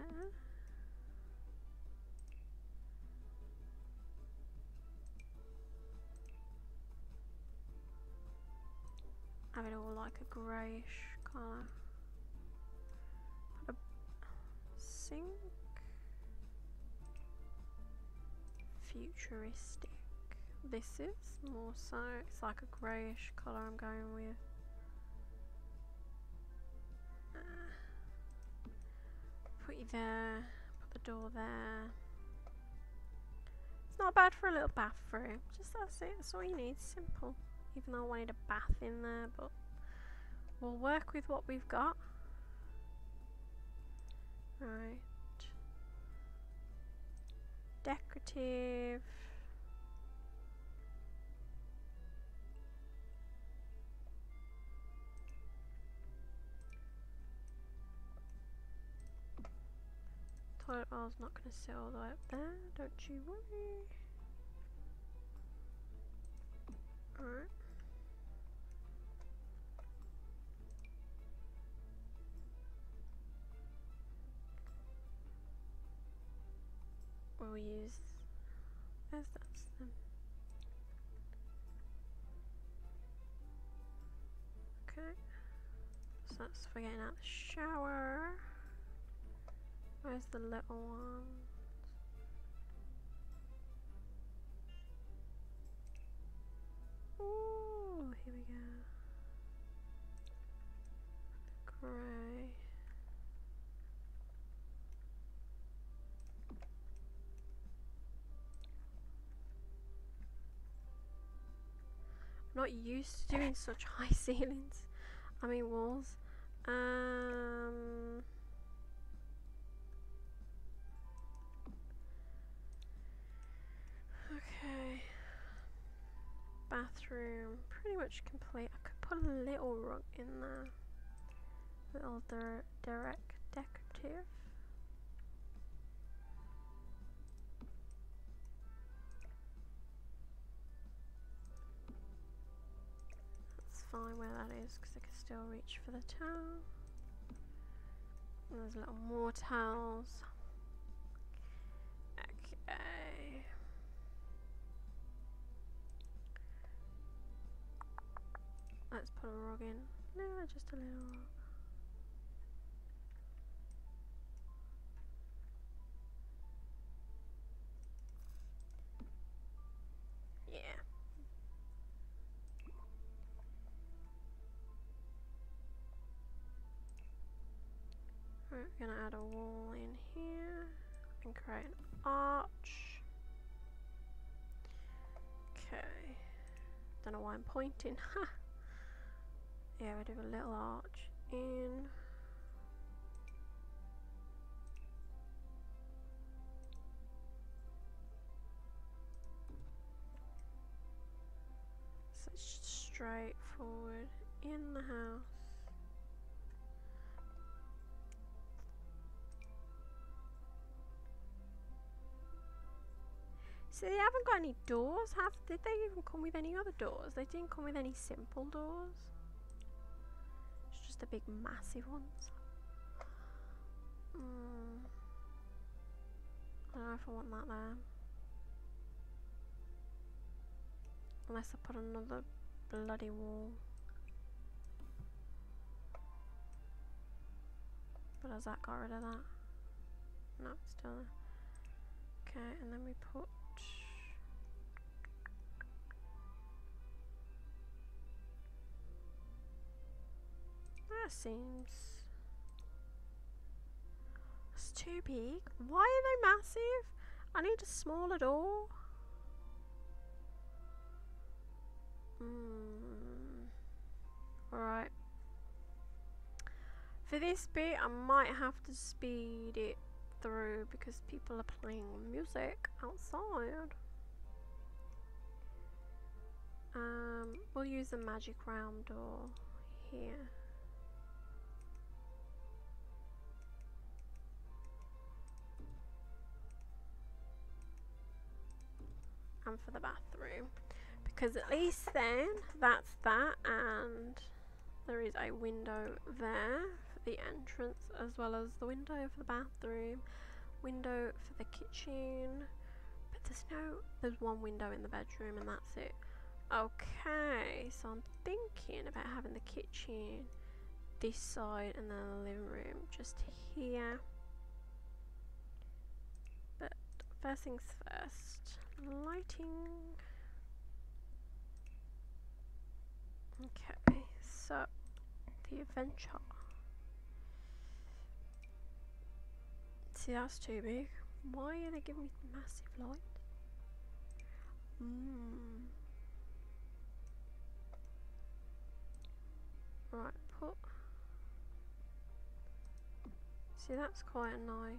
Have it all like a greyish colour. Put a sink. Futuristic. This is more so, it's like a greyish colour I'm going with. Put you there, put the door there. It's not bad for a little bathroom, just that's it, that's all you need, simple. Even though I wanted a bath in there, but we'll work with what we've got. Right. Decorative. Toilet roll's not going to sit all the way up there, don't you worry. Alright. We'll use as that's them. Okay, so that's for getting out the shower. Where's the little one? Ooh, here we go. Grey. Not used to doing such high ceilings, I mean walls. Okay, bathroom pretty much complete. I could put a little rug in there, little direct decorative. Fine where that is because I can still reach for the towel. And there's a little more towels. Okay. Let's put a rug in. No, just a little rug. We're gonna add a wall in here and create an arch. Okay, don't know why I'm pointing. Yeah, we do a little arch in. So it's straight forward in the house. So they haven't got any doors, did they even come with any other doors? They didn't come with any simple doors. It's just the big massive ones. I don't know if I want that there. Unless I put another bloody wall. But has that got rid of that? No, it's still there. Okay, and then we put seems it's too big. Why are they massive? I need a smaller door. Alright, for this bit I might have to speed it through because people are playing music outside. We'll use the magic round door here. And for the bathroom, because at least then that's that, and there is a window there for the entrance as well as the window for the bathroom, window for the kitchen, but there's one window in the bedroom and that's it. Okay, so I'm thinking about having the kitchen this side and then the living room just here. First things first, lighting. Okay, so the adventure. See, that's too big. Why are they giving me massive light? Right, put. See, that's quite nice.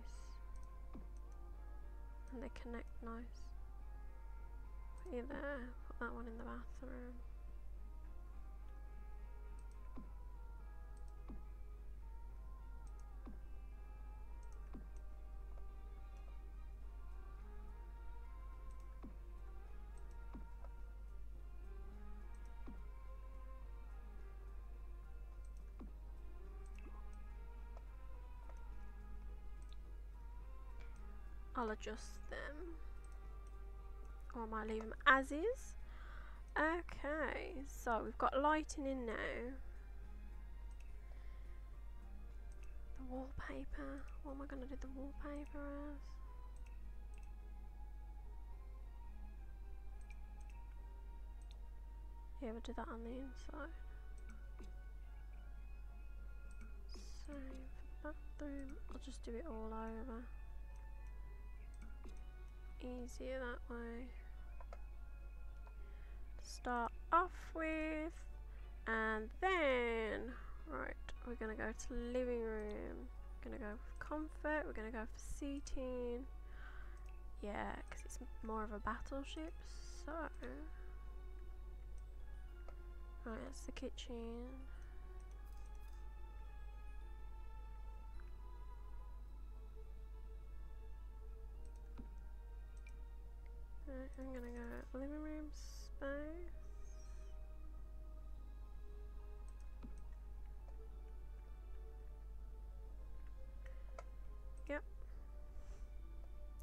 And they connect nice. Put you there, put that one in the bathroom. I'll adjust them, or I might leave them as is. Okay, so we've got lighting in now. The wallpaper, what am I going to do the wallpaper as? Yeah, we'll do that on the inside. So for bathroom, I'll just do it all over. Easier that way. Start off with, and then right, we're gonna go to living room. Gonna go with comfort. We're gonna go for seating. Yeah, because it's more of a battleship. So right, that's the kitchen. I'm gonna go living room space. Yep.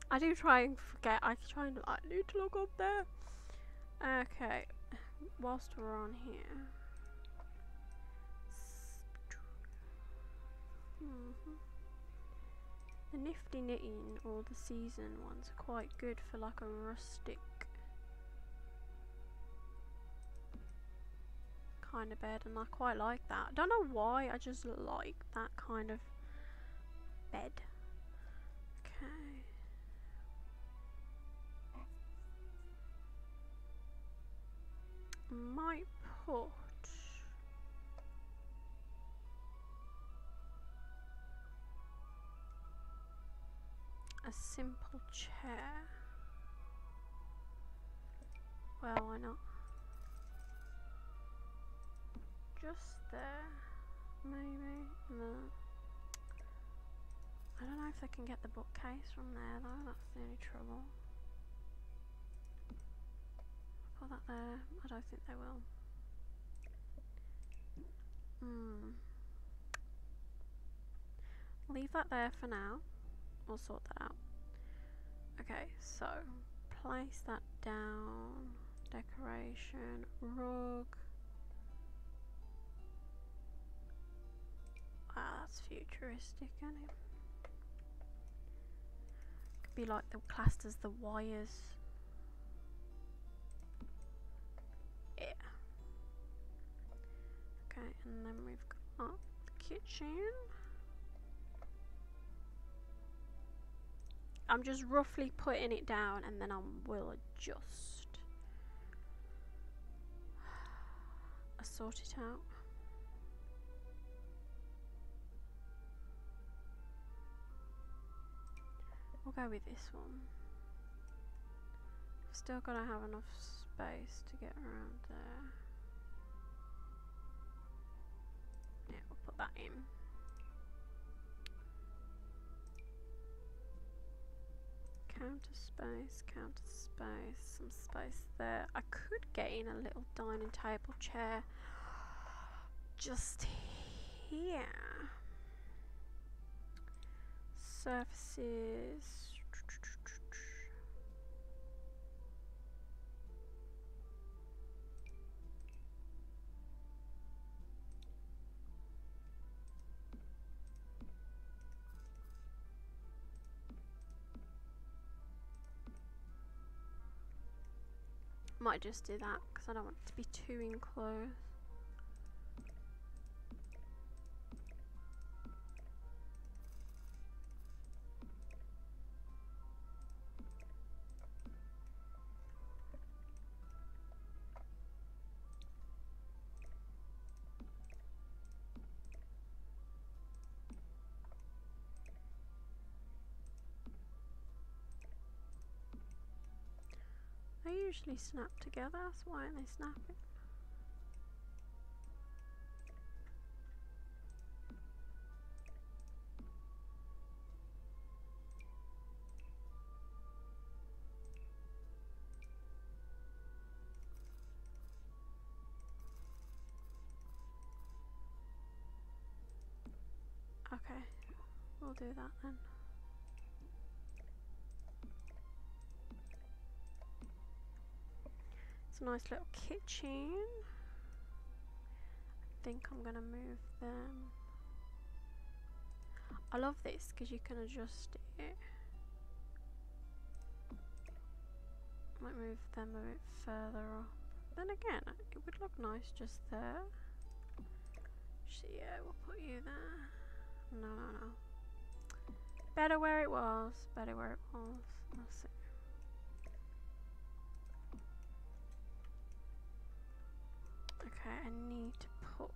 I do try and forget. I try and I need to look up there. Okay. Whilst we're on here. The nifty knitting or the season ones are quite good for like a rustic kind of bed, and I quite like that. I don't know why, I just like that kind of bed. Okay. Might put a simple chair. Well, why not? Just there, maybe. No. I don't know if they can get the bookcase from there though, that's the only trouble. Put that there, I don't think they will. Leave that there for now, we'll sort that out. Okay, so place that down, decoration, rug. Wow, that's futuristic, isn't it? Could be like the classed as the wires. Yeah. Okay, and then we've got the kitchen. I'm just roughly putting it down and then I will adjust. I sort it out. We'll go with this one. I've still got to have enough space to get around there. Yeah, we'll put that in. Counter space, some space there. I could get in a little dining table chair just here. Surfaces. Might just do that because I don't want it to be too enclosed. They usually snap together, that's why aren't they snapping? Okay, we'll do that then. Nice little kitchen. I think I'm gonna move them. I love this because you can adjust it. Might move them a bit further up. Then again, it would look nice just there. So yeah, we'll put you there. No. Better where it was. That's it. Okay, I need to put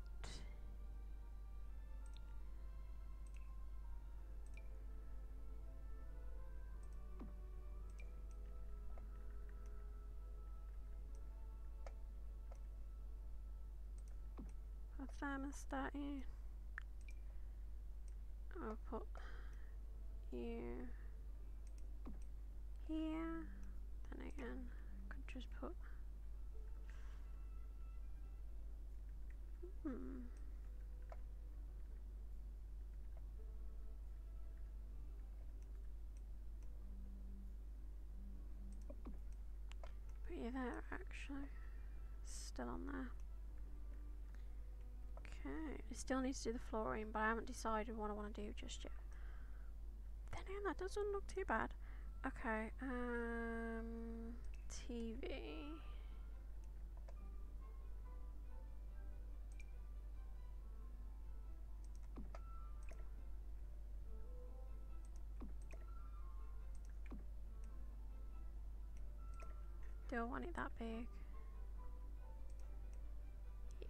a thermostat in. I'll put you here. Then again, I could just put. Put you there actually. Still on there. Okay. I still need to do the flooring, but I haven't decided what I want to do just yet. Then again, that doesn't look too bad. Okay, TV. Do I want it that big?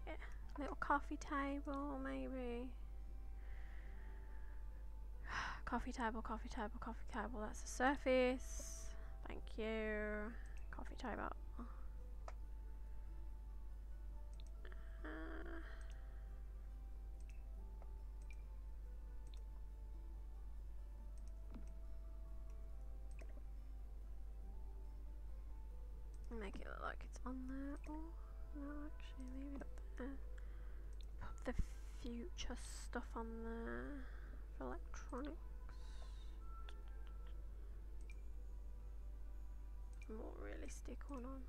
Yeah, little coffee table maybe. Coffee table, coffee table, coffee table. That's the surface. Thank you. Coffee table. Make it look like it's on there. Oh, no, actually, leave it up there. Put the future stuff on there for electronics. More realistic one on.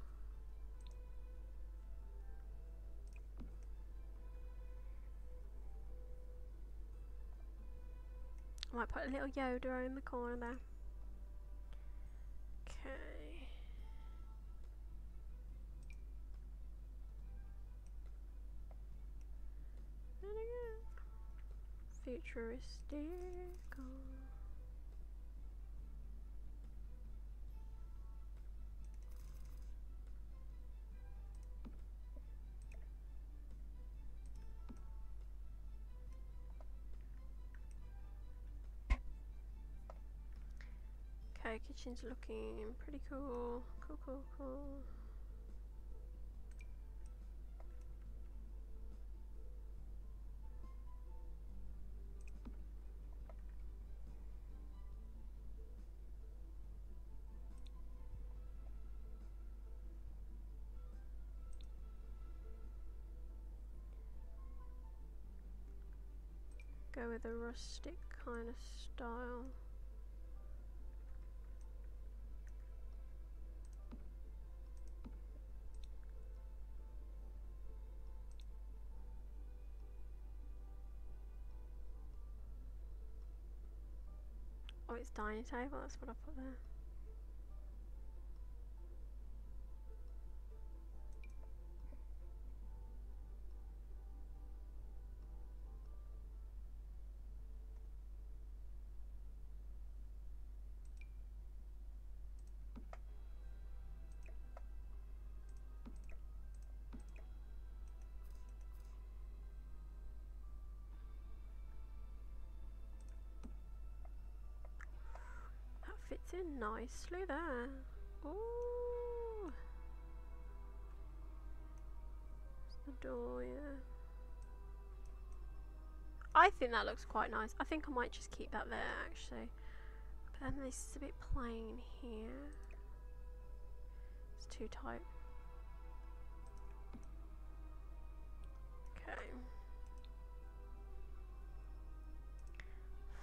I might put a little Yoda in the corner there. Okay. Futuristic. Okay, kitchen's looking pretty cool. Cool, cool, cool. Go with a rustic kind of style. Oh, it's dining table, that's what I put there. Fits in nicely there. Ooh. It's the door, yeah. I think that looks quite nice. I think I might just keep that there actually. But then this is a bit plain here. It's too tight. Okay.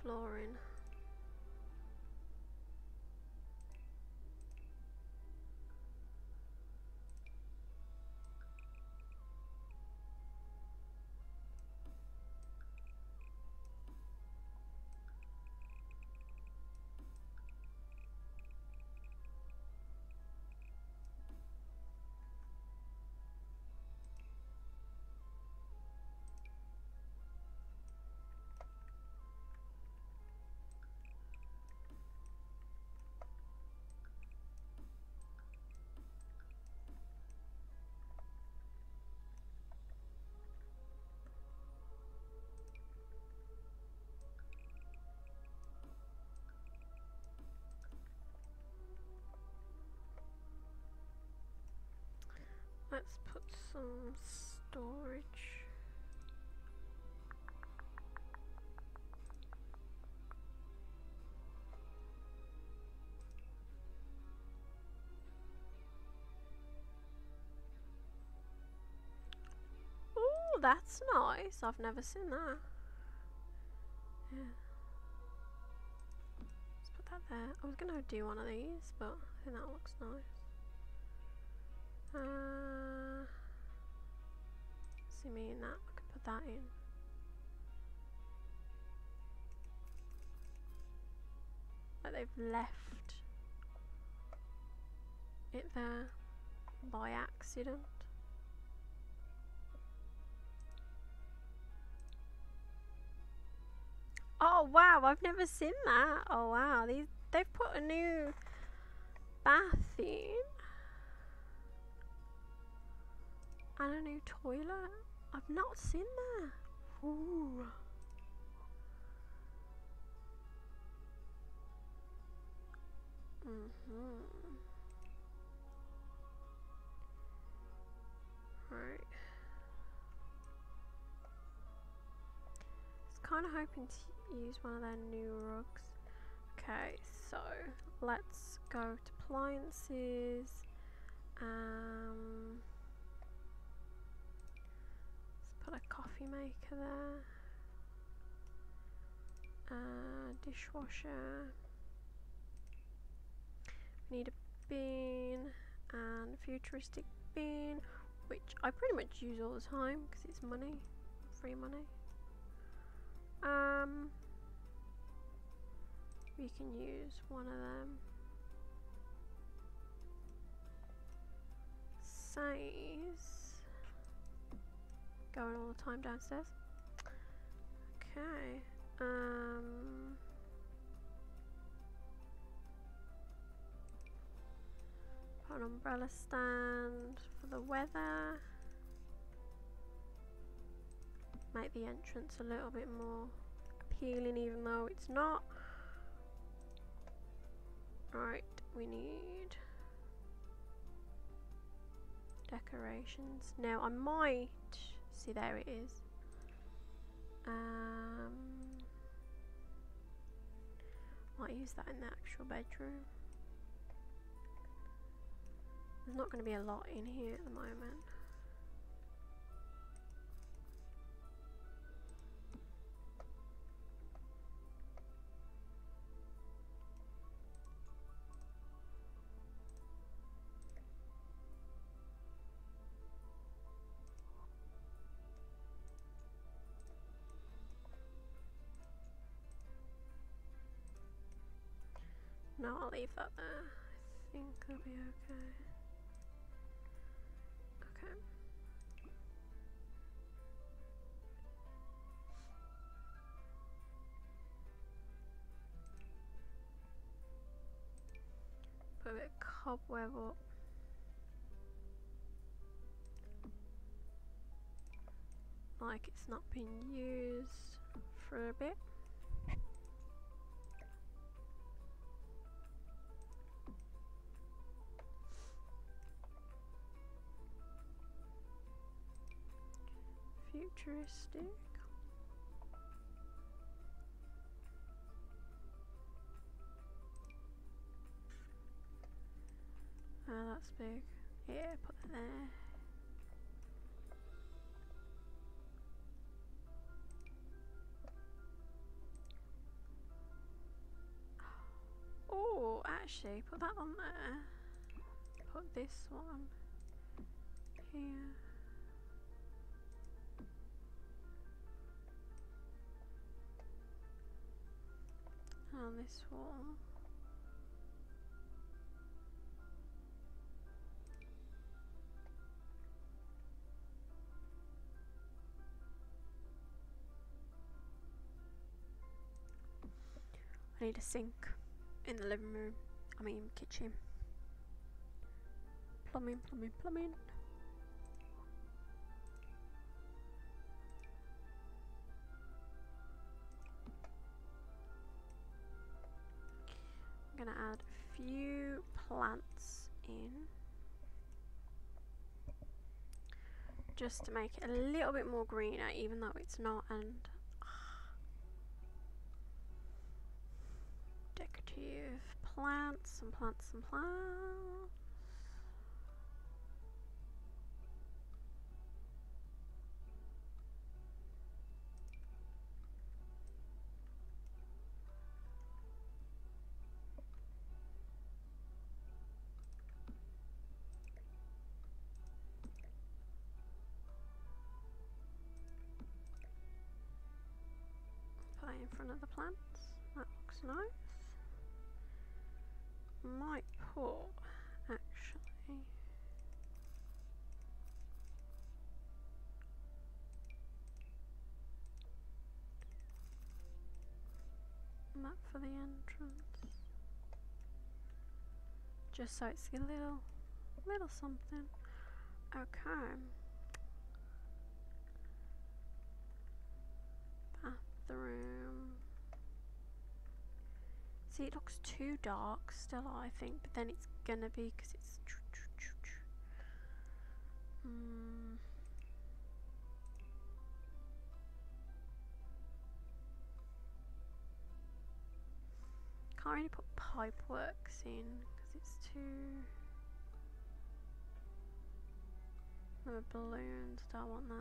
Flooring. Let's put some storage. Oh, that's nice. I've never seen that. Yeah. Let's put that there. I was gonna do one of these, but I think that looks nice. See me in that, I can put that in. But they've left it there by accident. Oh wow, I've never seen that. Oh wow, they've put a new bath in. And a new toilet. I've not seen that. Ooh. Right. I was kind of hoping to use one of their new rugs. Okay, so let's go to appliances. Let's put a coffee maker there. Dishwasher. We need a bin and a futuristic bin, which I pretty much use all the time because it's money, free money. We can use one of them. Size going all the time downstairs. Okay. Put an umbrella stand for the weather. Make the entrance a little bit more appealing, even though it's not. Right, we need decorations. Now I might see, there it is. Might use that in the actual bedroom. There's not going to be a lot in here at the moment. No, I'll leave that there. I think that'll be okay. Okay. Put a bit of cobweb up. Like it's not been used for a bit. Futuristic. Oh, that's big. Yeah, put it there. Oh, actually, put that on there. Put this one here. On this wall. I need a sink in the living room. I mean kitchen. Plumbing. I'm gonna add a few plants in just to make it a little bit more greener, even though it's not, and decorative plants and plants and plants. In front of the plants. That looks nice. Might put, actually, that for the entrance. Just so it's a little something. Okay. See, it looks too dark still, I think, but then it's gonna be because it's can't really put pipe works in because it's too the balloons, don't want that.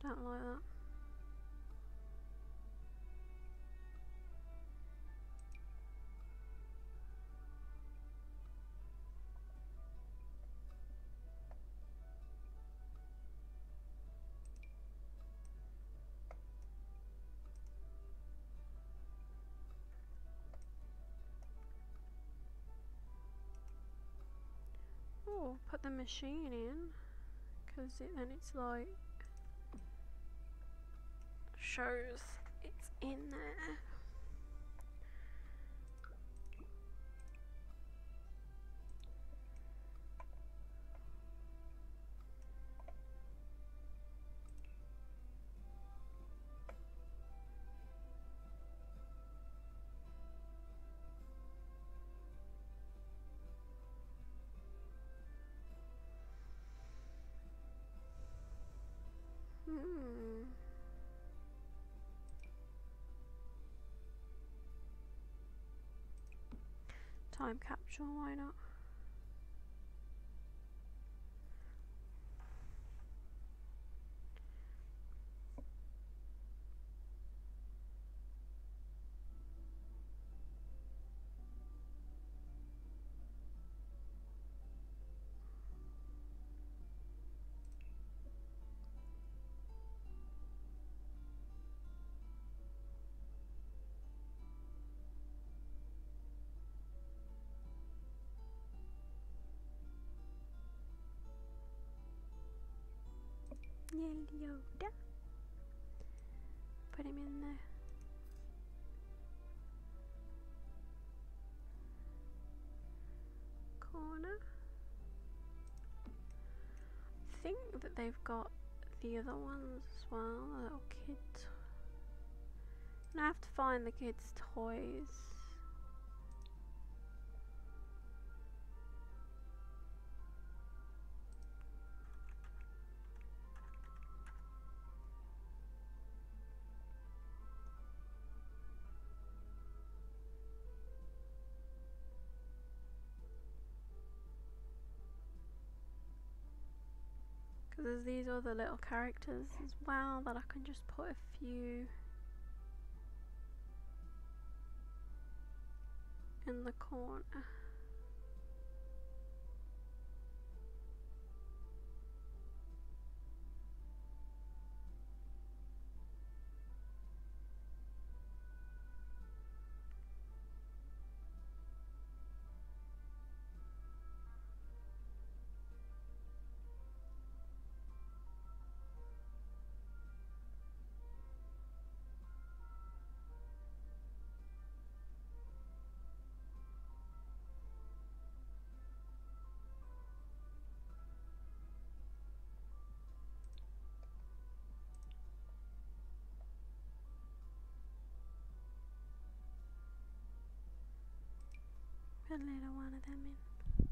Don't like that. Oh, put the machine in, because it, then it's like shows it's in there. Time capsule, why not? Yoda. Put him in there. Corner. I think that they've got the other ones as well, the little kids. And I have to find the kids' toys. There's these other little characters as well that I can just put a few in the corner. Put a little one of them in.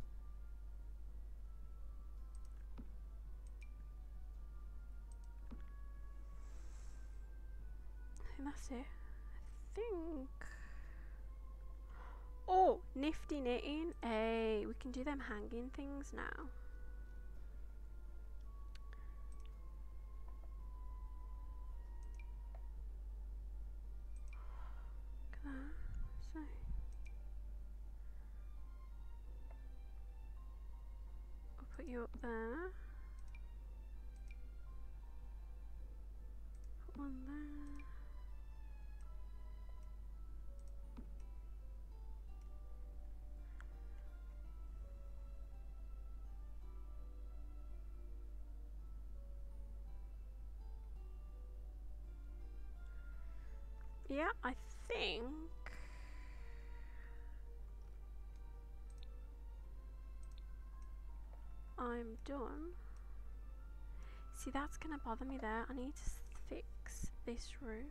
I think that's it. I think. Oh, nifty knitting. Hey, we can do them hanging things now. You up there. Put one there. Yeah, I think. I'm done. See, that's gonna bother me there. I need to fix this roof.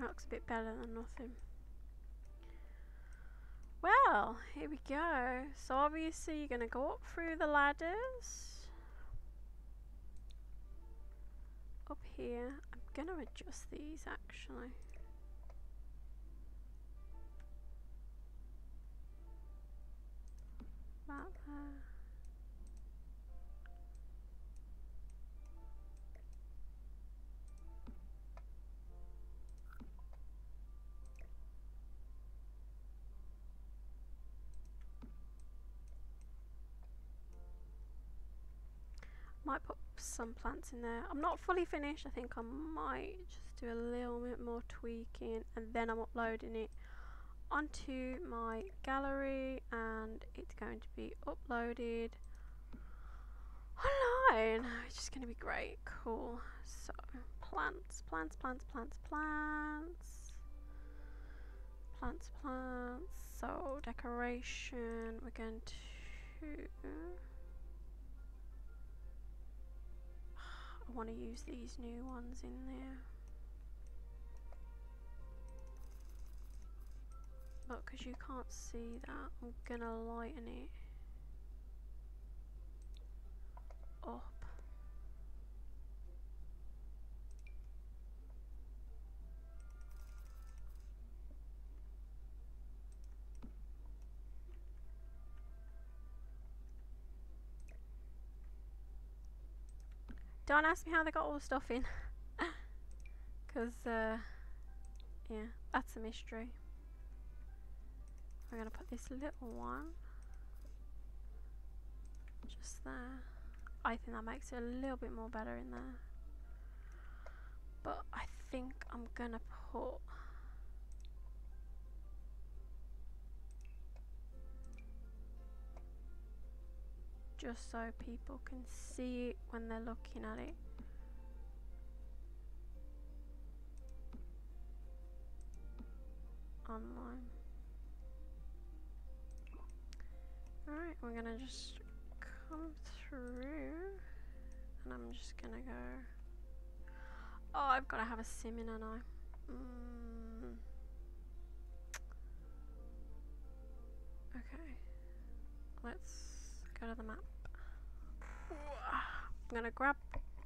That looks a bit better than nothing. Well, here we go. So obviously you're going to go up through the ladders. Up here. I'm going to adjust these actually. About there. Might put some plants in there. I'm not fully finished. I think I might just do a little bit more tweaking and then I'm uploading it onto my gallery and it's going to be uploaded online, which is going to be great. Cool. So plants. So decoration, we're going to want to use these new ones in there, but because you can't see that, I'm gonna lighten it up. Don't ask me how they got all the stuff in, because, yeah, that's a mystery. We're going to put this little one just there. I think that makes it a little bit more better in there. But I think I'm going to put... just so people can see it when they're looking at it. Online. Alright, we're gonna just come through and I'm just gonna go... Oh, I've gotta have a sim in, haven't I? Okay. Let's go to the map. I'm gonna grab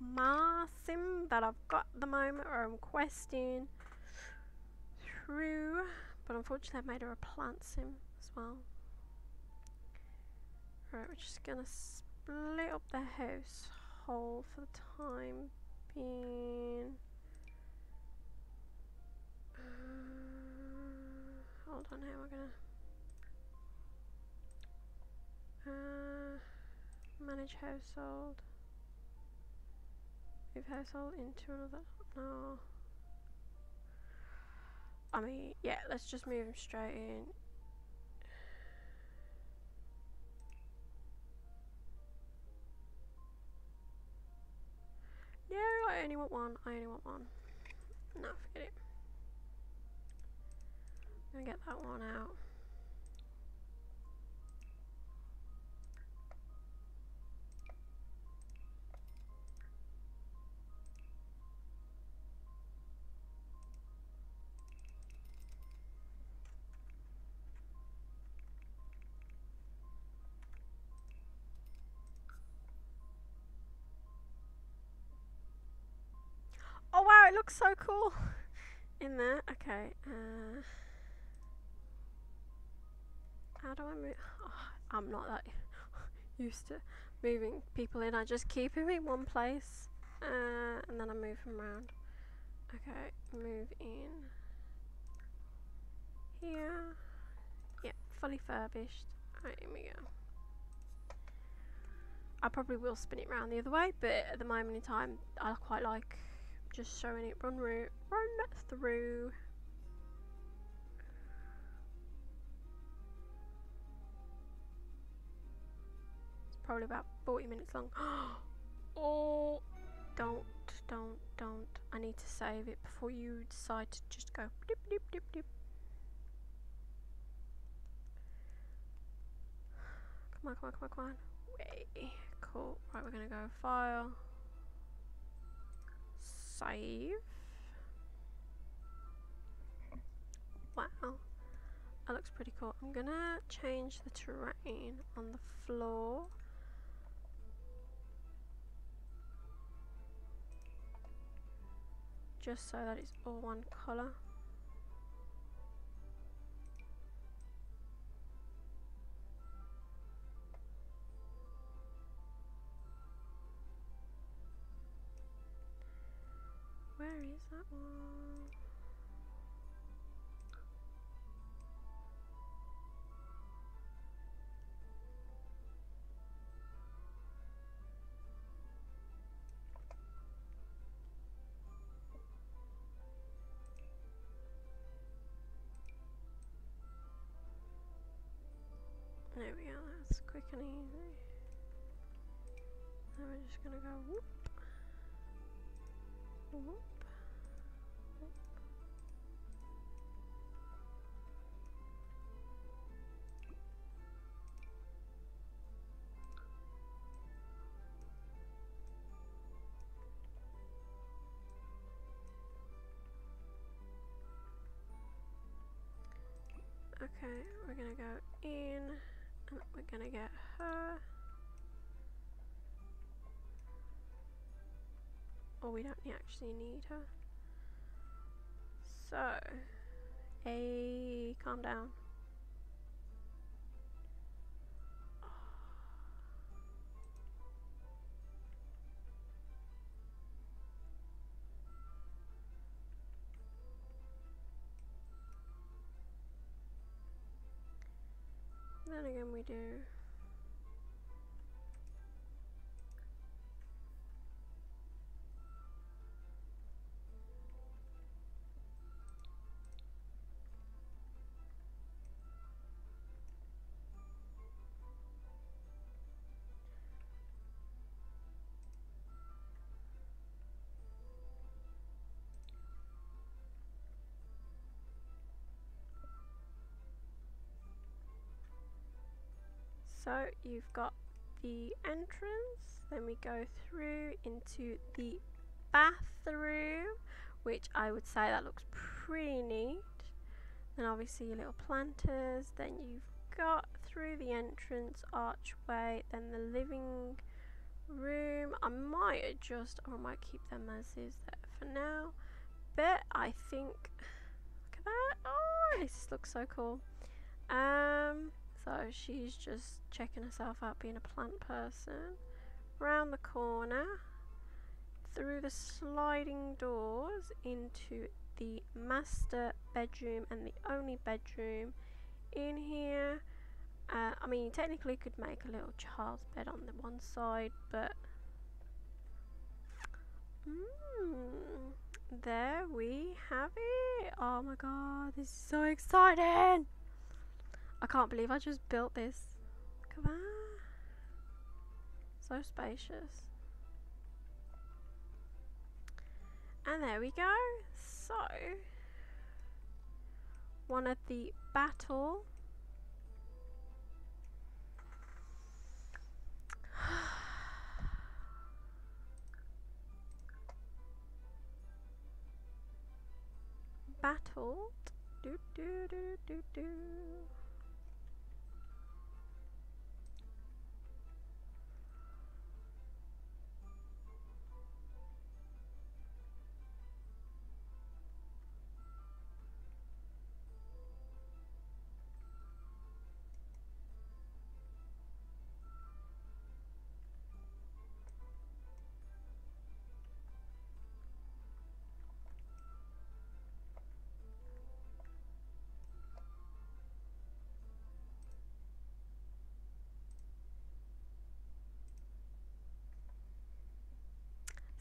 my sim that I've got at the moment, or I'm questing through, but unfortunately I've made her a plant sim as well. Alright, we're just gonna split up the household for the time being. Hold on here, we're gonna manage household. Move household into another. No. I mean, yeah, let's just move him straight in. No, I only want one. No, forget it. I'm gonna get that one out. Looks so cool in there. Okay, how do I move? Oh, I'm not that used to moving people in. I just keep them in one place and then I move them around. Okay, move in here. Yep, fully furbished. Right, here we go. I probably will spin it round the other way, but at the moment in time I quite like just showing it run through. It's probably about 40 minutes long. Oh, don't. I need to save it before you decide to just go dip, dip, dip, dip. Come on, come on, come on, come on. Way. Cool. Right, we're gonna go file, save. Wow, that looks pretty cool. I'm gonna change the terrain on the floor. Just so that it's all one colour. Where is that one? There we go, that's quick and easy. Now we're just gonna go whoop, whoop, whoop. Okay, we're gonna go in. We're gonna get her. Or we don't actually need her. So, hey, calm down. Then again we do. So you've got the entrance, then we go through into the bathroom, which I would say that looks pretty neat. Then obviously your little planters, then you've got through the entrance archway, then the living room. I might adjust, or I might keep them as is there for now. But I think, look at that, oh, this looks so cool. So she's just checking herself out, being a plant person. Round the corner, through the sliding doors into the master bedroom and the only bedroom in here. I mean, you technically could make a little child's bed on the one side, but there we have it. Oh my god, this is so exciting! I can't believe I just built this. Come on. So spacious. And there we go. So, one of the Batuu. Batuu. Do do do do do.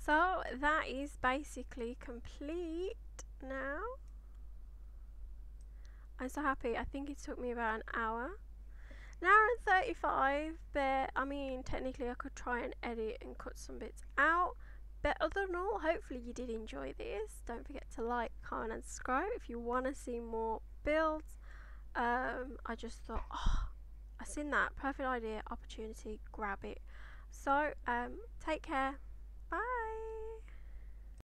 So that is basically complete now. I'm so happy. I think it took me about an hour and 35, but I mean technically I could try and edit and cut some bits out. But other than all, hopefully you did enjoy this. Don't forget to like, comment and subscribe if you want to see more builds. I just thought, oh, I seen that, perfect idea, opportunity, grab it. So take care.